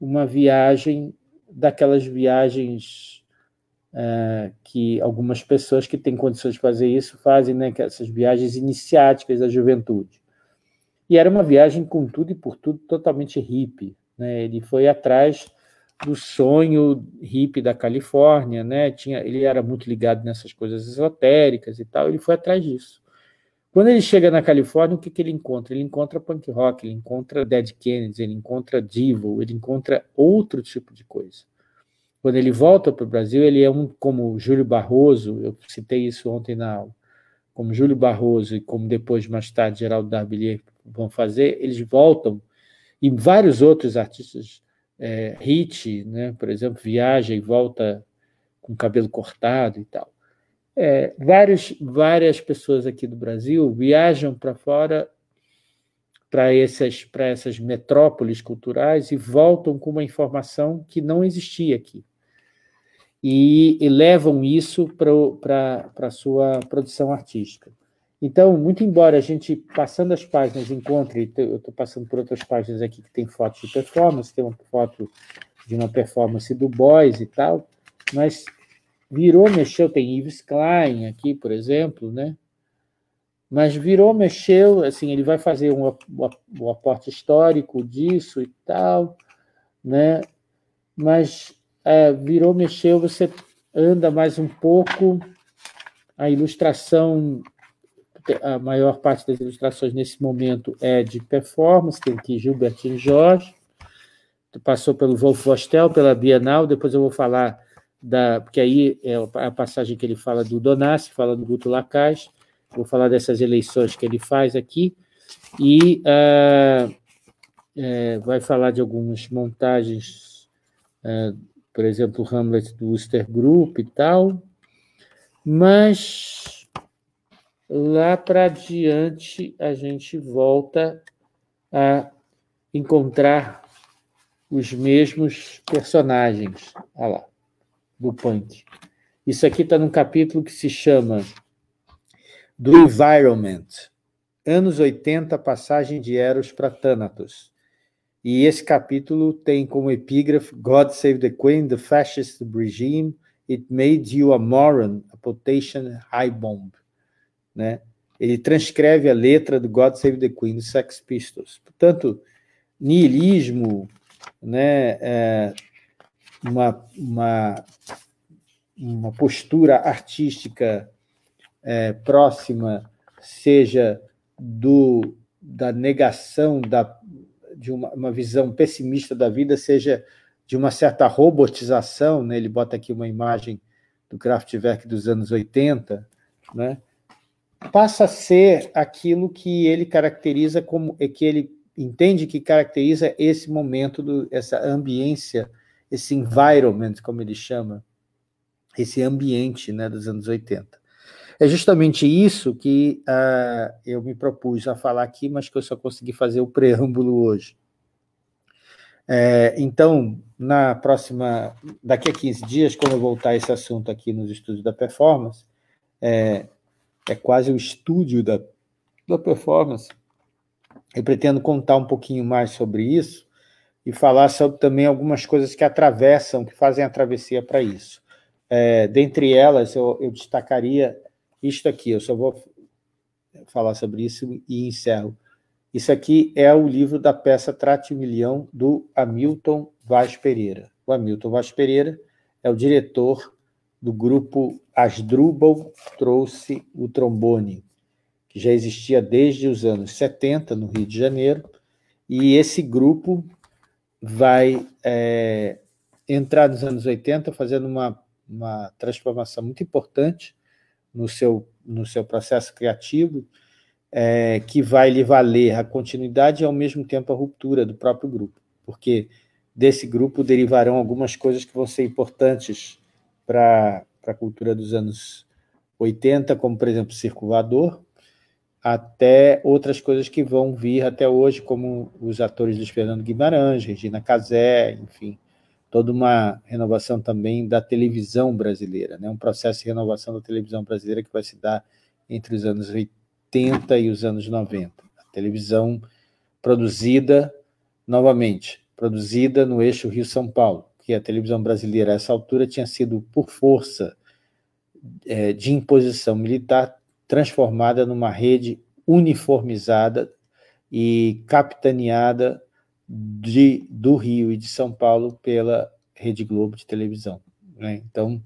uma viagem, daquelas viagens é, que algumas pessoas que têm condições de fazer isso fazem, né, essas viagens iniciáticas da juventude. E era uma viagem com tudo e por tudo totalmente hippie. Né? Ele foi atrás do sonho hippie da Califórnia, né? Tinha, ele era muito ligado nessas coisas esotéricas e tal, ele foi atrás disso. Quando ele chega na Califórnia, o que, que ele encontra? Ele encontra punk rock, ele encontra Dead Kennedys, ele encontra Devo, ele encontra outro tipo de coisa. Quando ele volta para o Brasil, ele é um, como Júlio Barroso, eu citei isso ontem na aula, como Júlio Barroso e como depois, mais tarde, Geraldo Darbillier vão fazer, eles voltam, e vários outros artistas É, hit, né, por exemplo, viaja e volta com o cabelo cortado e tal. É, vários, várias pessoas aqui do Brasil viajam para fora, para essas, para essas metrópoles culturais e voltam com uma informação que não existia aqui. E, e levam isso para a sua produção artística. Então, muito embora a gente, passando as páginas, encontre... Eu estou passando por outras páginas aqui que tem fotos de performance, tem uma foto de uma performance do Beuys e tal, mas virou, mexeu... Tem Yves Klein aqui, por exemplo, né? Mas virou, mexeu... assim, ele vai fazer um, um aporte histórico disso e tal, né? Mas é, virou, mexeu, você anda mais um pouco... A ilustração... A maior parte das ilustrações nesse momento é de performance, tem aqui Gilbertine Jorge, passou pelo Wolf Vostell, pela Bienal, depois eu vou falar, da porque aí é a passagem que ele fala do Donasci, fala do Guto Lacaz, vou falar dessas eleições que ele faz aqui, e ah, é, vai falar de algumas montagens, ah, por exemplo, Hamlet do Wooster Group e tal, mas... Lá para diante, a gente volta a encontrar os mesmos personagens. Olha lá, do punk. Isso aqui está num capítulo que se chama Do Environment, anos oitenta, passagem de Eros para Thanatos. E esse capítulo tem como epígrafe God Save the Queen, the Fascist Regime, It Made You a Moron, a Potation High Bomb. Né? Ele transcreve a letra do God Save the Queen, do Sex Pistols. Portanto, niilismo, né, é uma, uma, uma postura artística é, próxima, seja do, da negação da, de uma, uma visão pessimista da vida, seja de uma certa robotização, né? Ele bota aqui uma imagem do Kraftwerk dos anos oitenta, né? Passa a ser aquilo que ele caracteriza como, que ele entende que caracteriza esse momento, do, essa ambiência, esse environment, como ele chama, esse ambiente, né, dos anos oitenta. É justamente isso que uh, eu me propus a falar aqui, mas que eu só consegui fazer o preâmbulo hoje. É, então, na próxima, daqui a quinze dias, quando eu voltar a esse assunto aqui nos estudos da performance, é, é quase o estúdio da, da performance. Eu pretendo contar um pouquinho mais sobre isso e falar sobre também algumas coisas que atravessam, que fazem a travessia para isso. É, dentre elas, eu, eu destacaria isto aqui, eu só vou falar sobre isso e encerro. Isso aqui é o livro da peça Trate um Milhão, do Hamilton Vaz Pereira. O Hamilton Vaz Pereira é o diretor do grupo Asdrubal Trouxe o Trombone, que já existia desde os anos setenta, no Rio de Janeiro, e esse grupo vai é, entrar nos anos oitenta fazendo uma, uma transformação muito importante no seu, no seu processo criativo, é, que vai lhe valer a continuidade e, ao mesmo tempo, a ruptura do próprio grupo, porque desse grupo derivarão algumas coisas que vão ser importantes para a cultura dos anos oitenta, como, por exemplo, Circulador, até outras coisas que vão vir até hoje, como os atores Luiz Fernando Guimarães, Regina Casé, enfim, toda uma renovação também da televisão brasileira, né? Um processo de renovação da televisão brasileira que vai se dar entre os anos oitenta e os anos noventa. A televisão produzida, novamente, produzida no eixo Rio-São Paulo, que a televisão brasileira, a essa altura, tinha sido, por força é, de imposição militar, transformada numa rede uniformizada e capitaneada de, do Rio e de São Paulo pela Rede Globo de televisão, né? Então,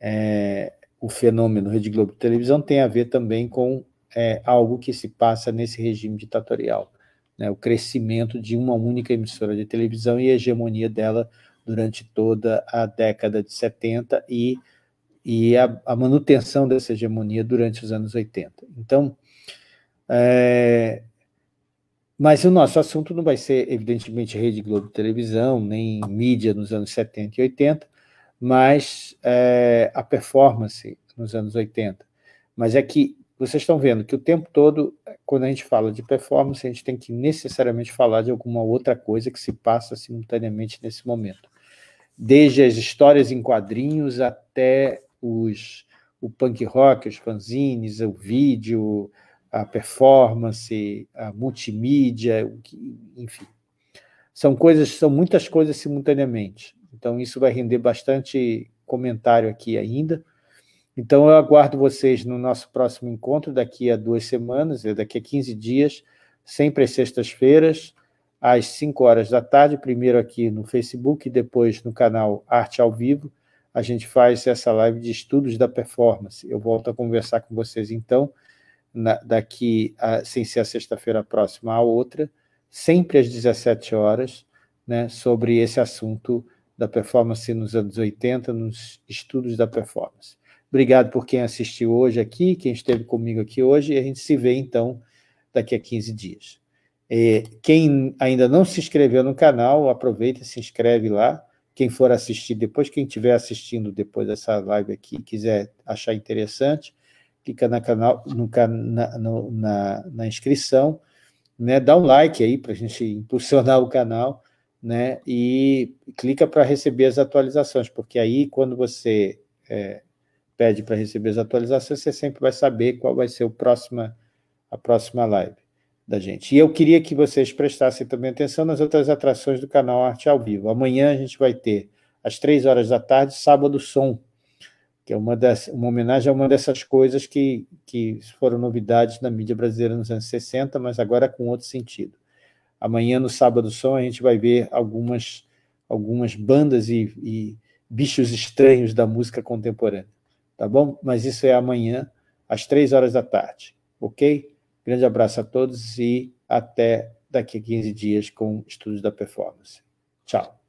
é, o fenômeno Rede Globo de televisão tem a ver também com é, algo que se passa nesse regime ditatorial, né? O crescimento de uma única emissora de televisão e a hegemonia dela durante toda a década de setenta e e a, a manutenção dessa hegemonia durante os anos oitenta. Então, é, mas o nosso assunto não vai ser, evidentemente, Rede Globo de televisão, nem mídia nos anos setenta e oitenta, mas é, a performance nos anos oitenta. Mas é que vocês estão vendo que o tempo todo, quando a gente fala de performance, a gente tem que necessariamente falar de alguma outra coisa que se passa simultaneamente nesse momento. Desde as histórias em quadrinhos até os, o punk rock, os fanzines, o vídeo, a performance, a multimídia, enfim. São coisas, são muitas coisas simultaneamente. Então, isso vai render bastante comentário aqui ainda. Então, eu aguardo vocês no nosso próximo encontro, daqui a duas semanas, daqui a quinze dias, sempre às sextas-feiras, às cinco horas da tarde, primeiro aqui no Facebook e depois no canal Arte ao Vivo, a gente faz essa live de estudos da performance. Eu volto a conversar com vocês, então, na, daqui, a, sem ser a sexta-feira próxima, a outra, sempre às dezessete horas, né, sobre esse assunto da performance nos anos oitenta, nos estudos da performance. Obrigado por quem assistiu hoje aqui, quem esteve comigo aqui hoje, e a gente se vê, então, daqui a quinze dias. Quem ainda não se inscreveu no canal, aproveita e se inscreve lá. Quem for assistir depois, quem estiver assistindo depois dessa live aqui, quiser achar interessante, clica na, canal, no, na, no, na, na inscrição, né? Dá um like aí para a gente impulsionar o canal, né? E clica para receber as atualizações, porque aí quando você é, pede para receber as atualizações, você sempre vai saber qual vai ser o próxima, a próxima live da gente. E eu queria que vocês prestassem também atenção nas outras atrações do canal Arte ao Vivo. Amanhã a gente vai ter, às três horas da tarde, Sábado Som, que é uma, das, uma homenagem a uma dessas coisas que, que foram novidades na mídia brasileira nos anos sessenta, mas agora com outro sentido. Amanhã, no Sábado Som, a gente vai ver algumas, algumas bandas e, e bichos estranhos da música contemporânea, tá bom? Mas isso é amanhã, às três horas da tarde, ok? Grande abraço a todos e até daqui a quinze dias com Estudos da Performance. Tchau.